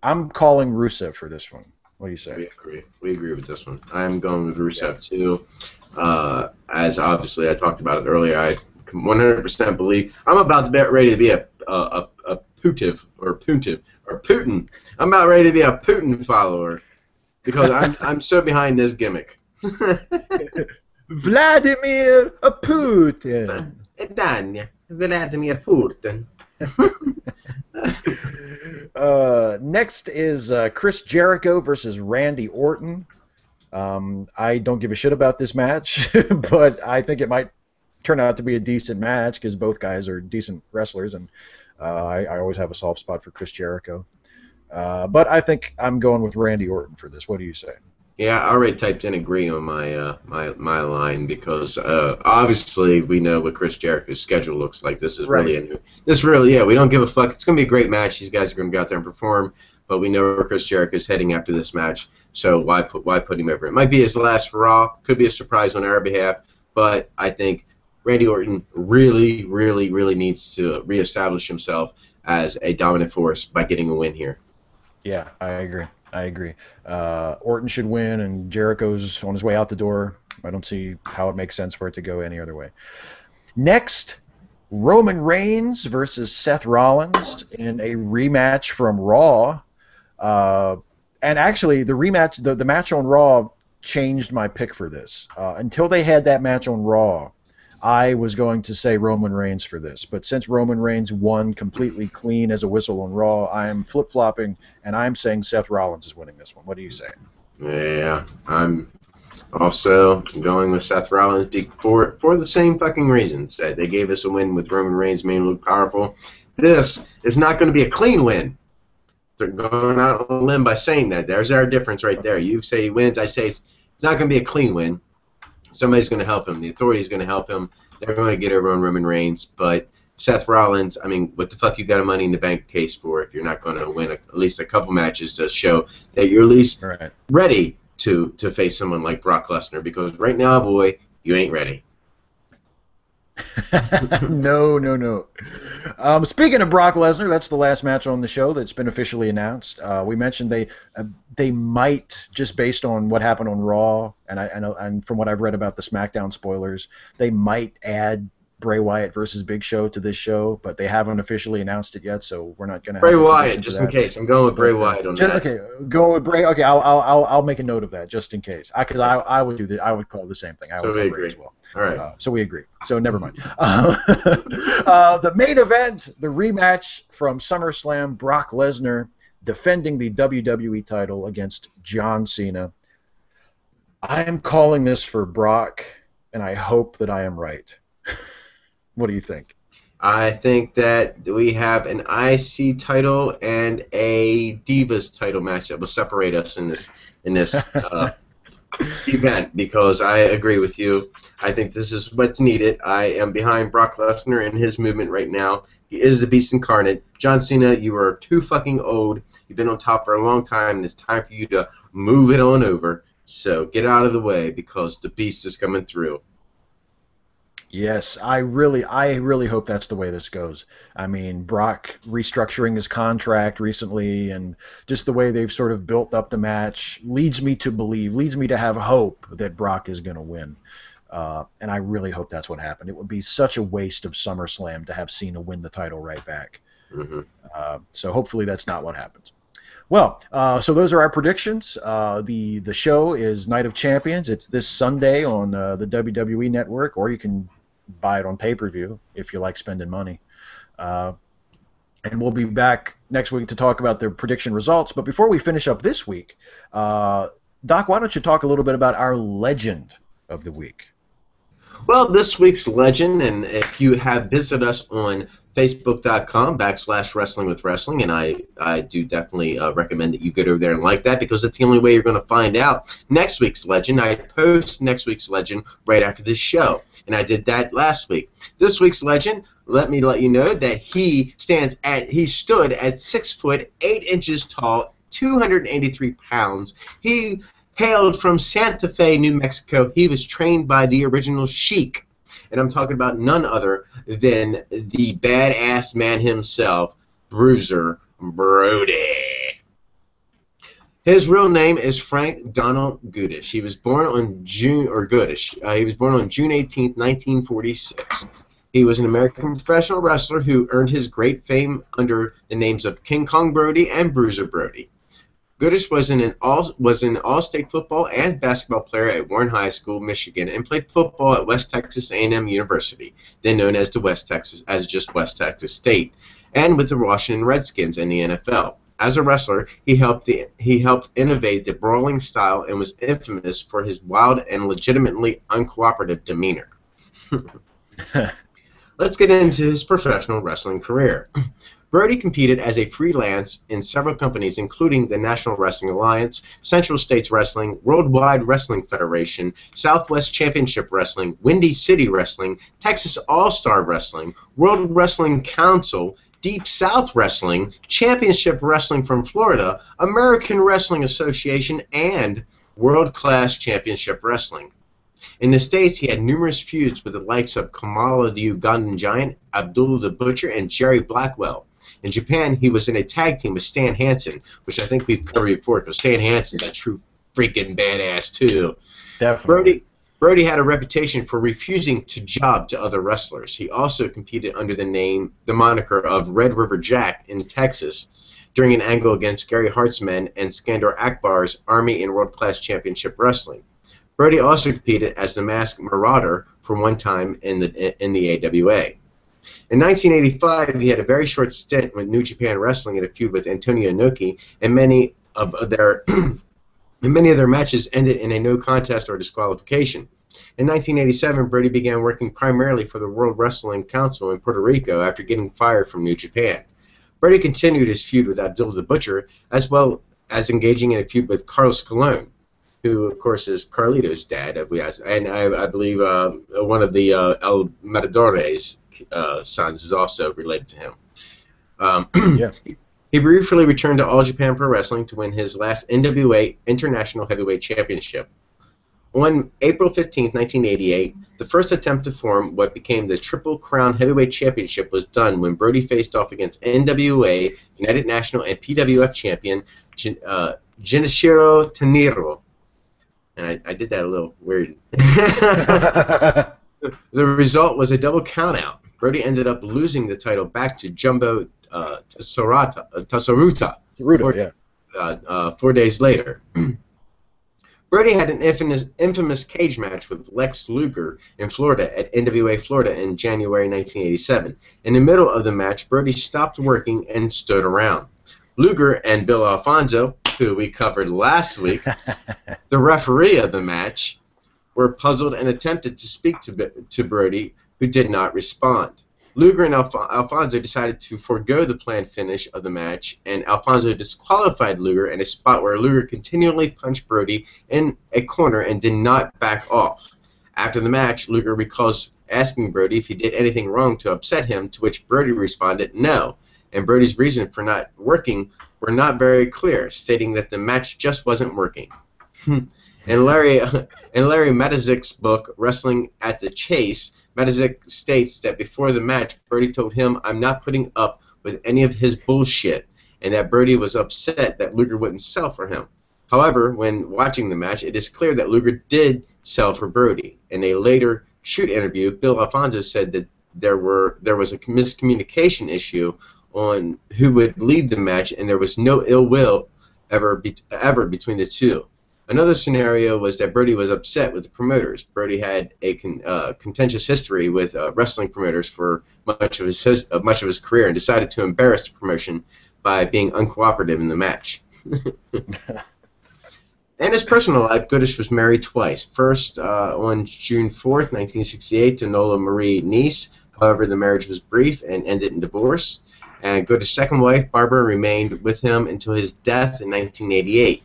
I'm calling Rusev for this one. What do you say? We agree with this one. I'm going with Rusev too. As obviously I talked about it earlier, I 100% believe I'm about to be ready to be a Putin. I'm about ready to be a Putin follower because I'm so behind this gimmick. Vladimir Putin. Vladimir Putin. Next is Chris Jericho versus Randy Orton. I don't give a shit about this match, but I think it might turn out to be a decent match because both guys are decent wrestlers, and I always have a soft spot for Chris Jericho. But I think I'm going with Randy Orton for this. What do you say? Yeah, I already typed in agree on my my line because obviously we know what Chris Jericho's schedule looks like. This is really we don't give a fuck. It's gonna be a great match. These guys are gonna go out there and perform, but we know where Chris Jericho's heading after this match. So why put him over? It might be his last Raw. Could be a surprise on our behalf, but I think Randy Orton really, really, really needs to reestablish himself as a dominant force by getting a win here. Yeah, I agree. Orton should win, and Jericho's on his way out the door. I don't see how it makes sense for it to go any other way. Next, Roman Reigns versus Seth Rollins in a rematch from Raw. And actually, the rematch, the match on Raw changed my pick for this. Until they had that match on Raw, I was going to say Roman Reigns for this, but since Roman Reigns won completely clean as a whistle on Raw, I am flip-flopping, and I'm saying Seth Rollins is winning this one. What do you say? Yeah, I'm also going with Seth Rollins for the same fucking reasons that they gave us a win with Roman Reigns, made him look powerful. This is not going to be a clean win. They're going out on a limb by saying that. There's our difference right there. You say he wins, I say it's not going to be a clean win. Somebody's going to help him. The authority's going to help him. They're going to get over on Roman Reigns. But Seth Rollins, I mean, what the fuck you got a Money in the Bank case for if you're not going to win at least a couple matches to show that you're at least ready to face someone like Brock Lesnar? Because right now, boy, you ain't ready. No. Speaking of Brock Lesnar, that's the last match on the show that's been officially announced. We mentioned they might, just based on what happened on Raw, and from what I've read about the SmackDown spoilers, they might add Bray Wyatt versus Big Show to this show, but they haven't officially announced it yet, so we're not gonna. Bray Wyatt, just in case. I'm going with Bray Wyatt on that. Okay, go with Bray. Okay, I'll make a note of that just in case, because I would do that. I would call the same thing. I would agree as well. All right. So we agree. So never mind. The main event, the rematch from SummerSlam: Brock Lesnar defending the WWE title against John Cena. I am calling this for Brock, and I hope that I am right. What do you think? I think that we have an IC title and a Divas title match that will separate us in this event, because I agree with you. I think this is what's needed. I am behind Brock Lesnar and his movement right now. He is the beast incarnate. John Cena, you are too fucking old. You've been on top for a long time, and it's time for you to move it on over. So get out of the way, because the beast is coming through. Yes, I really hope that's the way this goes. I mean, Brock restructuring his contract recently, and just the way they've sort of built up the match leads me to have hope that Brock is going to win. And I really hope that's what happened. It would be such a waste of SummerSlam to have Cena win the title right back. Mm-hmm. So hopefully that's not what happens. Well, so those are our predictions. The show is Night of Champions. It's this Sunday on the WWE Network, or you can buy it on pay-per-view if you like spending money. And we'll be back next week to talk about the prediction results. But before we finish up this week, Doc, why don't you talk a little bit about our legend of the week? Well, this week's legend, and if you have visited us on Facebook.com/WrestlingWithWrestling, and I do definitely recommend that you get over there and like that, because that's the only way you're going to find out next week's legend. I post next week's legend right after this show, and I did that last week. This week's legend, let me let you know that he stood at 6'8" tall, 283 pounds. He hailed from Santa Fe, New Mexico. He was trained by the original Sheik. And I'm talking about none other than the badass man himself, Bruiser Brody. His real name is Frank Donald Goodish. He was born on June 18, 1946. He was an American professional wrestler who earned his great fame under the names of King Kong Brody and Bruiser Brody. Goodish was an all-state football and basketball player at Warren High School, Michigan, and played football at West Texas A&M University, then known as West Texas State, and with the Washington Redskins in the NFL. As a wrestler, he helped innovate the brawling style and was infamous for his wild and legitimately uncooperative demeanor. Let's get into his professional wrestling career. Brody competed as a freelance in several companies, including the National Wrestling Alliance, Central States Wrestling, Worldwide Wrestling Federation, Southwest Championship Wrestling, Windy City Wrestling, Texas All-Star Wrestling, World Wrestling Council, Deep South Wrestling, Championship Wrestling from Florida, American Wrestling Association, and World Class Championship Wrestling. In the States, he had numerous feuds with the likes of Kamala the Ugandan Giant, Abdullah the Butcher, and Jerry Blackwell. In Japan, he was in a tag team with Stan Hansen, which I think we've covered before, because Stan Hansen's a true freaking badass, too. Definitely. Brody had a reputation for refusing to job to other wrestlers. He also competed under the moniker of Red River Jack in Texas during an angle against Gary Hart's Men and Skandor Akbar's Army in World Class Championship Wrestling. Brody also competed as the Masked Marauder for one time in the AWA. In 1985, he had a very short stint with New Japan Wrestling in a feud with Antonio Inoki, and many of their matches ended in a no contest or disqualification. In 1987, Brody began working primarily for the World Wrestling Council in Puerto Rico after getting fired from New Japan. Brody continued his feud with Abdullah the Butcher, as well as engaging in a feud with Carlos Colon, who, of course, is Carlito's dad, and I believe one of the El Matadores' sons is also related to him. Yeah. He briefly returned to All Japan Pro Wrestling to win his last NWA International Heavyweight Championship. On April 15, 1988, the first attempt to form what became the Triple Crown Heavyweight Championship was done when Brody faced off against NWA, United National, and PWF champion Genichiro Taniro. And I did that a little weird. The result was a double countout. Brody ended up losing the title back to Jumbo Tsaruta 4 days later. Brody had an infamous cage match with Lex Luger in Florida at NWA Florida in January 1987. In the middle of the match, Brody stopped working and stood around. Luger and Bill Alfonso, who we covered last week, the referee of the match, were puzzled and attempted to speak to Brody, who did not respond. Luger and Alfonso decided to forego the planned finish of the match, and Alfonso disqualified Luger in a spot where Luger continually punched Brody in a corner and did not back off. After the match, Luger recalls asking Brody if he did anything wrong to upset him, to which Brody responded, "No," and Brody's reason for not working were not very clear, stating that the match just wasn't working. In Larry Mataszyk's book, Wrestling at the Chase, Mataszak states that before the match, Brody told him, "I'm not putting up with any of his bullshit," and that Brody was upset that Luger wouldn't sell for him. However, when watching the match, it is clear that Luger did sell for Brody. In a later shoot interview, Bill Alfonso said that there was a miscommunication issue on who would lead the match, and there was no ill will ever between the two. Another scenario was that Brody was upset with the promoters. Brody had a contentious history with wrestling promoters for much of his career, and decided to embarrass the promotion by being uncooperative in the match. In his personal life, Goodish was married twice. First, on June 4th, 1968, to Nola Marie Neese. However, the marriage was brief and ended in divorce. And Goodish's second wife, Barbara, remained with him until his death in 1988.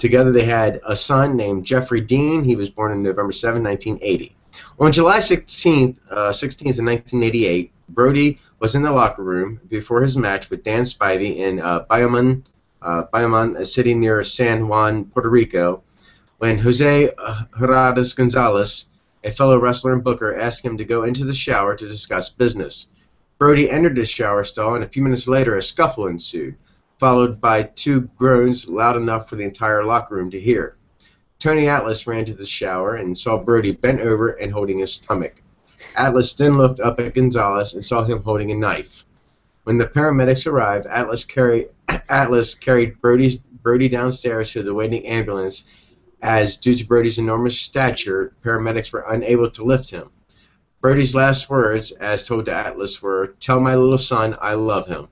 Together they had a son named Jeffrey Dean. He was born on November 7, 1980. On July 16th, 1988, Brody was in the locker room before his match with Dan Spivey in Bayamón, a city near San Juan, Puerto Rico, when Jose Herradas Gonzalez, a fellow wrestler and booker, asked him to go into the shower to discuss business. Brody entered the shower stall, and a few minutes later a scuffle ensued, followed by two groans loud enough for the entire locker room to hear. Tony Atlas ran to the shower and saw Brody bent over and holding his stomach. Atlas then looked up at Gonzalez and saw him holding a knife. When the paramedics arrived, Atlas carried Brody downstairs to the waiting ambulance, as due to Brody's enormous stature, paramedics were unable to lift him. Brody's last words, as told to Atlas, were, "Tell my little son I love him.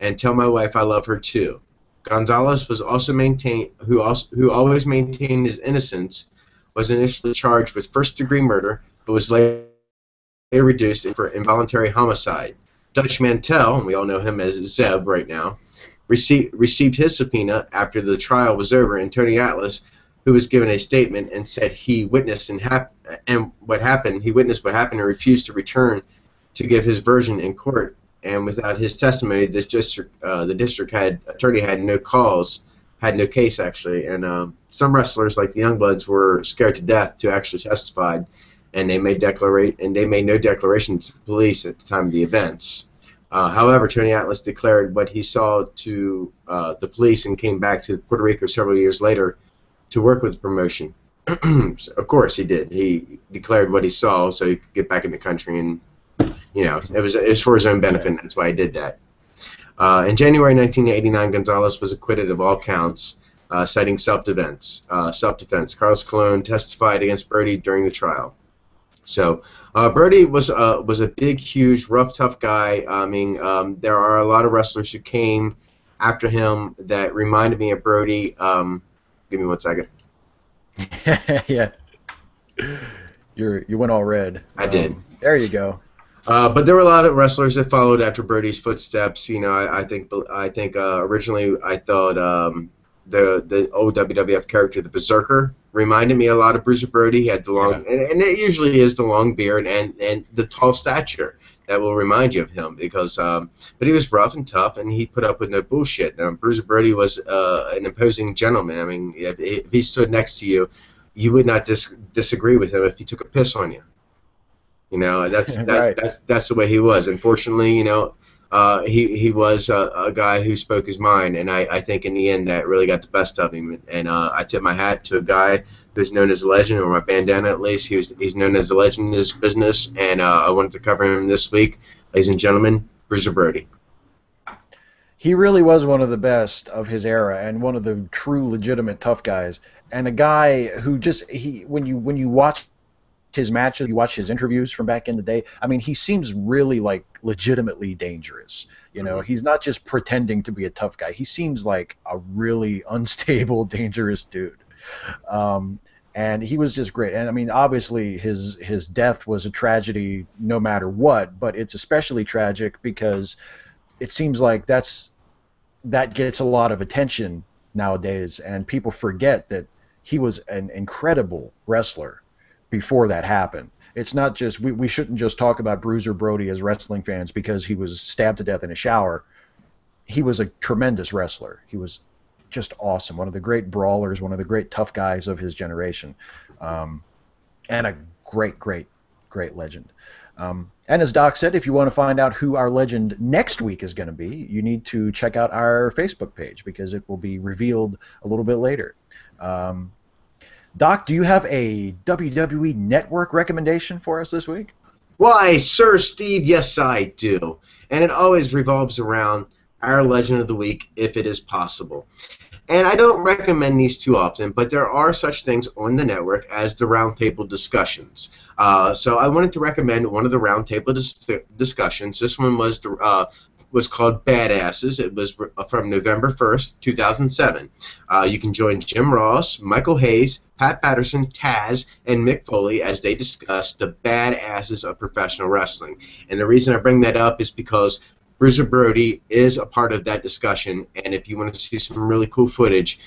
And tell my wife I love her too." Gonzalez was also who always maintained his innocence, was initially charged with first-degree murder, but was later reduced for involuntary homicide. Dutch Mantel, and we all know him as Zeb right now, received his subpoena after the trial was over, and Tony Atlas, who was given a statement and said he witnessed what happened and refused to return to give his version in court. And without his testimony, the district attorney had no case actually, and some wrestlers like the Youngbloods were scared to death to actually testify, and they made no declaration to police at the time of the events. However, Tony Atlas declared what he saw to the police and came back to Puerto Rico several years later to work with the promotion. Of course, he did. He declared what he saw so he could get back in the country and. You know, it was for his own benefit, and that's why I did that. In January 1989, Gonzalez was acquitted of all counts, citing self-defense. Carlos Colon testified against Brody during the trial. So Brody was a big, huge, rough, tough guy. I mean, there are a lot of wrestlers who came after him that reminded me of Brody. Give me one second. Yeah. You went all red. I did. There you go. But there were a lot of wrestlers that followed after Brody's footsteps. You know, I think originally I thought the old WWF character, the Berserker, reminded me a lot of Bruiser Brody. He had the long, and it usually is the long beard and the tall stature. that will remind you of him, because but he was rough and tough, and he put up with no bullshit. Now, Bruiser Brody was an imposing gentleman. I mean, if he stood next to you, you would not disagree with him if he took a piss on you. You know, that's the way he was. Unfortunately, you know, he was a guy who spoke his mind, and I think in the end that really got the best of him. And I tip my hat to a guy who's known as a legend, or my bandana at least. He's known as a legend in this business, and I wanted to cover him this week, ladies and gentlemen. Bruiser Brody. He really was one of the best of his era, and one of the true legitimate tough guys, and a guy who just when you watch his matches, you watch his interviews from back in the day, I mean, he seems really, like, legitimately dangerous. You know, he's not just pretending to be a tough guy. He seems like a really unstable, dangerous dude. And he was just great. And, I mean, obviously his death was a tragedy no matter what, but it's especially tragic because it seems like that gets a lot of attention nowadays, and people forget that he was an incredible wrestler before that happened. It's not just we shouldn't just talk about Bruiser Brody as wrestling fans because he was stabbed to death in a shower. He was a tremendous wrestler. He was just awesome. One of the great brawlers, one of the great tough guys of his generation, and a great legend. And as Doc said, if you want to find out who our legend next week is going to be, you need to check out our Facebook page, because it will be revealed a little bit later. Doc, do you have a WWE Network recommendation for us this week? Why, sir, Steve, yes, I do. And it always revolves around our Legend of the Week, if it is possible. And I don't recommend these too often, but there are such things on the network as the Roundtable Discussions. So I wanted to recommend one of the Roundtable Discussions. This one was called Badasses. It was from November 1st, 2007. You can join Jim Ross, Michael Hayes, Pat Patterson, Taz, and Mick Foley as they discuss the badasses of professional wrestling. And the reason I bring that up is because Bruiser Brody is a part of that discussion, and if you want to see some really cool footage,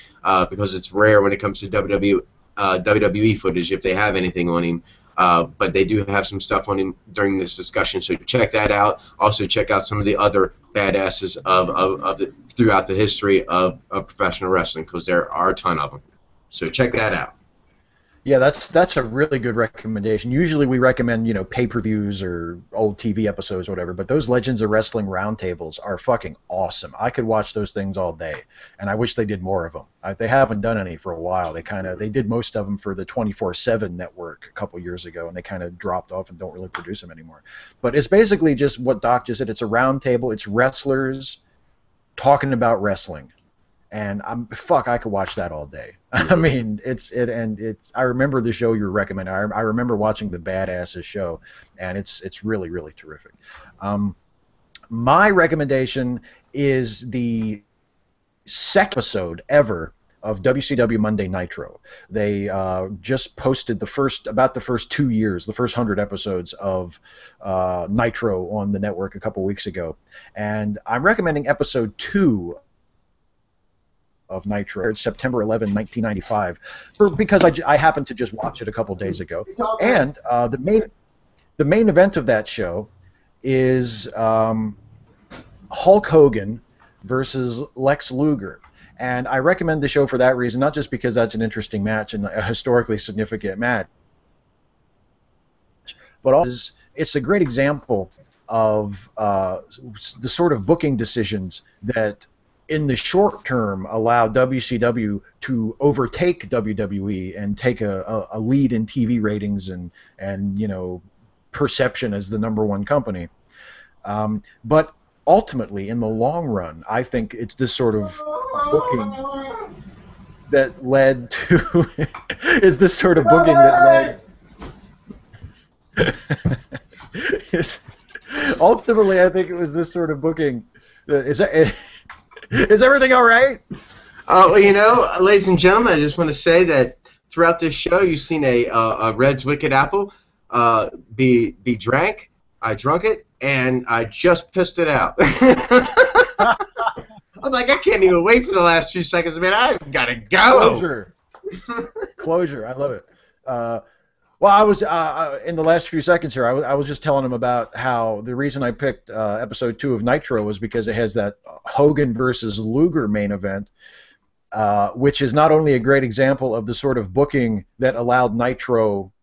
because it's rare when it comes to WWE footage, if they have anything on him, but they do have some stuff on him during this discussion, so check that out. Also check out some of the other badasses throughout the history of professional wrestling, because there are a ton of them. So check that out. Yeah, that's a really good recommendation. Usually we recommend, you know, pay-per-views or old TV episodes or whatever, but those Legends of Wrestling roundtables are fucking awesome. I could watch those things all day, and I wish they did more of them. They haven't done any for a while. They did most of them for the 24/7 network a couple years ago, and they kind of dropped off and don't really produce them anymore. But it's basically just what Doc just said. It's a roundtable. It's wrestlers talking about wrestling. And I could watch that all day. I mean, I remember the show you were recommending. I remember watching the Badasses show, and it's really, really terrific. My recommendation is the second episode ever of WCW Monday Nitro. They just posted about the first 2 years, the first 100 episodes of Nitro on the network a couple weeks ago, and I'm recommending episode 2. Of Nitro. It's September 11, 1995, because I happened to just watch it a couple days ago. And the main event of that show is Hulk Hogan versus Lex Luger. And I recommend the show for that reason, not just because that's an interesting match and a historically significant match, but also it's a great example of the sort of booking decisions that in the short term allow WCW to overtake WWE and take a lead in TV ratings and you know, perception as the #1 company. But ultimately, in the long run, I think it's this sort of booking that led to ultimately, I think it was this sort of booking that Is everything all right? Well, you know, ladies and gentlemen, I just want to say that throughout this show, you've seen a Red's Wicked Apple be drank. I drunk it, and I just pissed it out. I'm like, I can't even wait for the last few seconds, man. I've got to go. Closure. I love it. Well, I was in the last few seconds here. I was just telling him about how the reason I picked episode 2 of Nitro was because it has that Hogan versus Luger main event, which is not only a great example of the sort of booking that allowed Nitro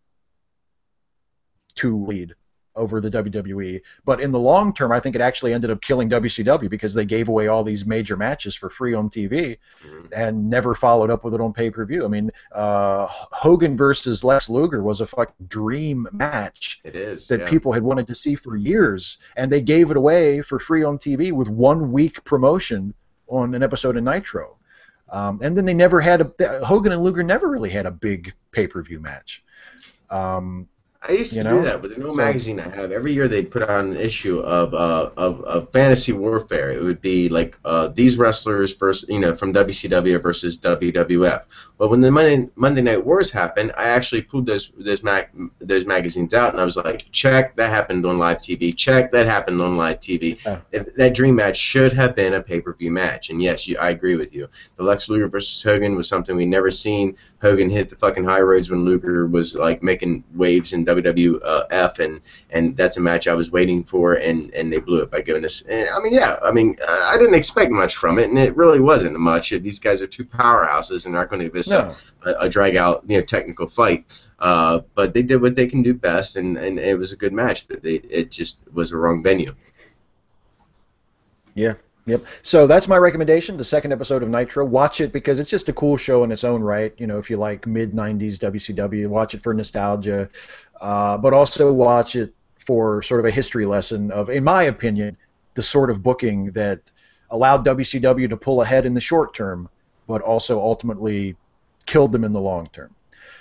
to lead over the WWE, but in the long term, I think it actually ended up killing WCW because they gave away all these major matches for free on TV and never followed up with it on pay-per-view. I mean, Hogan versus Lex Luger was a fucking dream match that people had wanted to see for years, and they gave it away for free on TV with 1 week promotion on an episode of Nitro. And then they never had a... Hogan and Luger never really had a big pay-per-view match. I used to do that with the new magazine I have. Every year they'd put out an issue of Fantasy Warfare. It would be like these wrestlers versus, from WCW versus WWF. But when the Monday Night Wars happened, I actually pulled those magazines out, and I was like, check, that happened on live TV. Check, that happened on live TV. Oh. That dream match should have been a pay-per-view match. And yes, I agree with you. The Lex Luger versus Hogan was something we'd never seen. Hogan hit the fucking high roads when Luger was like making waves in WWF, and that's a match I was waiting for, and they blew it by goodness. And, I didn't expect much from it, and it really wasn't much. These guys are two powerhouses and aren't going to give us a drag out technical fight. But they did what they can do best, and it was a good match, but it just was the wrong venue. Yeah. Yep. So that's my recommendation, the second episode of Nitro. Watch it because it's just a cool show in its own right. If you like mid-90s WCW, watch it for nostalgia, but also watch it for sort of a history lesson of, in my opinion, the sort of booking that allowed WCW to pull ahead in the short term, but also ultimately killed them in the long term.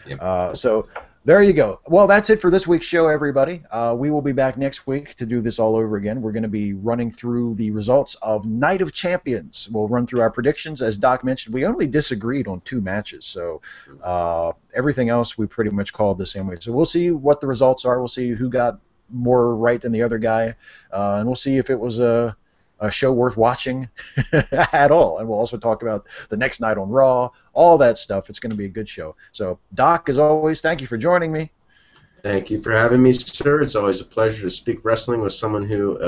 Yep. So there you go. Well, that's it for this week's show, everybody. We will be back next week to do this all over again. We're going to be running through the results of Night of Champions. We'll run through our predictions. As Doc mentioned, we only disagreed on 2 matches, so everything else we pretty much called the same way. So we'll see what the results are. We'll see who got more right than the other guy, and we'll see if it was a show worth watching at all. And we'll also talk about the next night on Raw, all that stuff. It's going to be a good show. So, Doc, as always, thank you for joining me. Thank you for having me, sir. It's always a pleasure to speak wrestling with someone who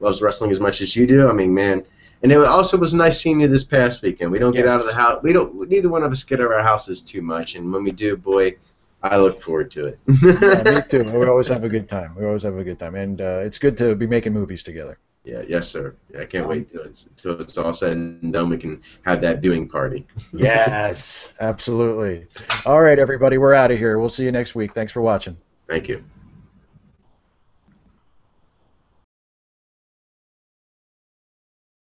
loves wrestling as much as you do. I mean, man. And it also was nice seeing you this past weekend. We don't get out of the house. Neither one of us get out of our houses too much. And when we do, boy, I look forward to it. Yeah, me too. We always have a good time. We always have a good time. And it's good to be making movies together. Yeah, yes, sir. Yeah, I can't wait until it's all said and done. We can have that viewing party. Yes, absolutely. All right, everybody, we're out of here. We'll see you next week. Thanks for watching. Thank you.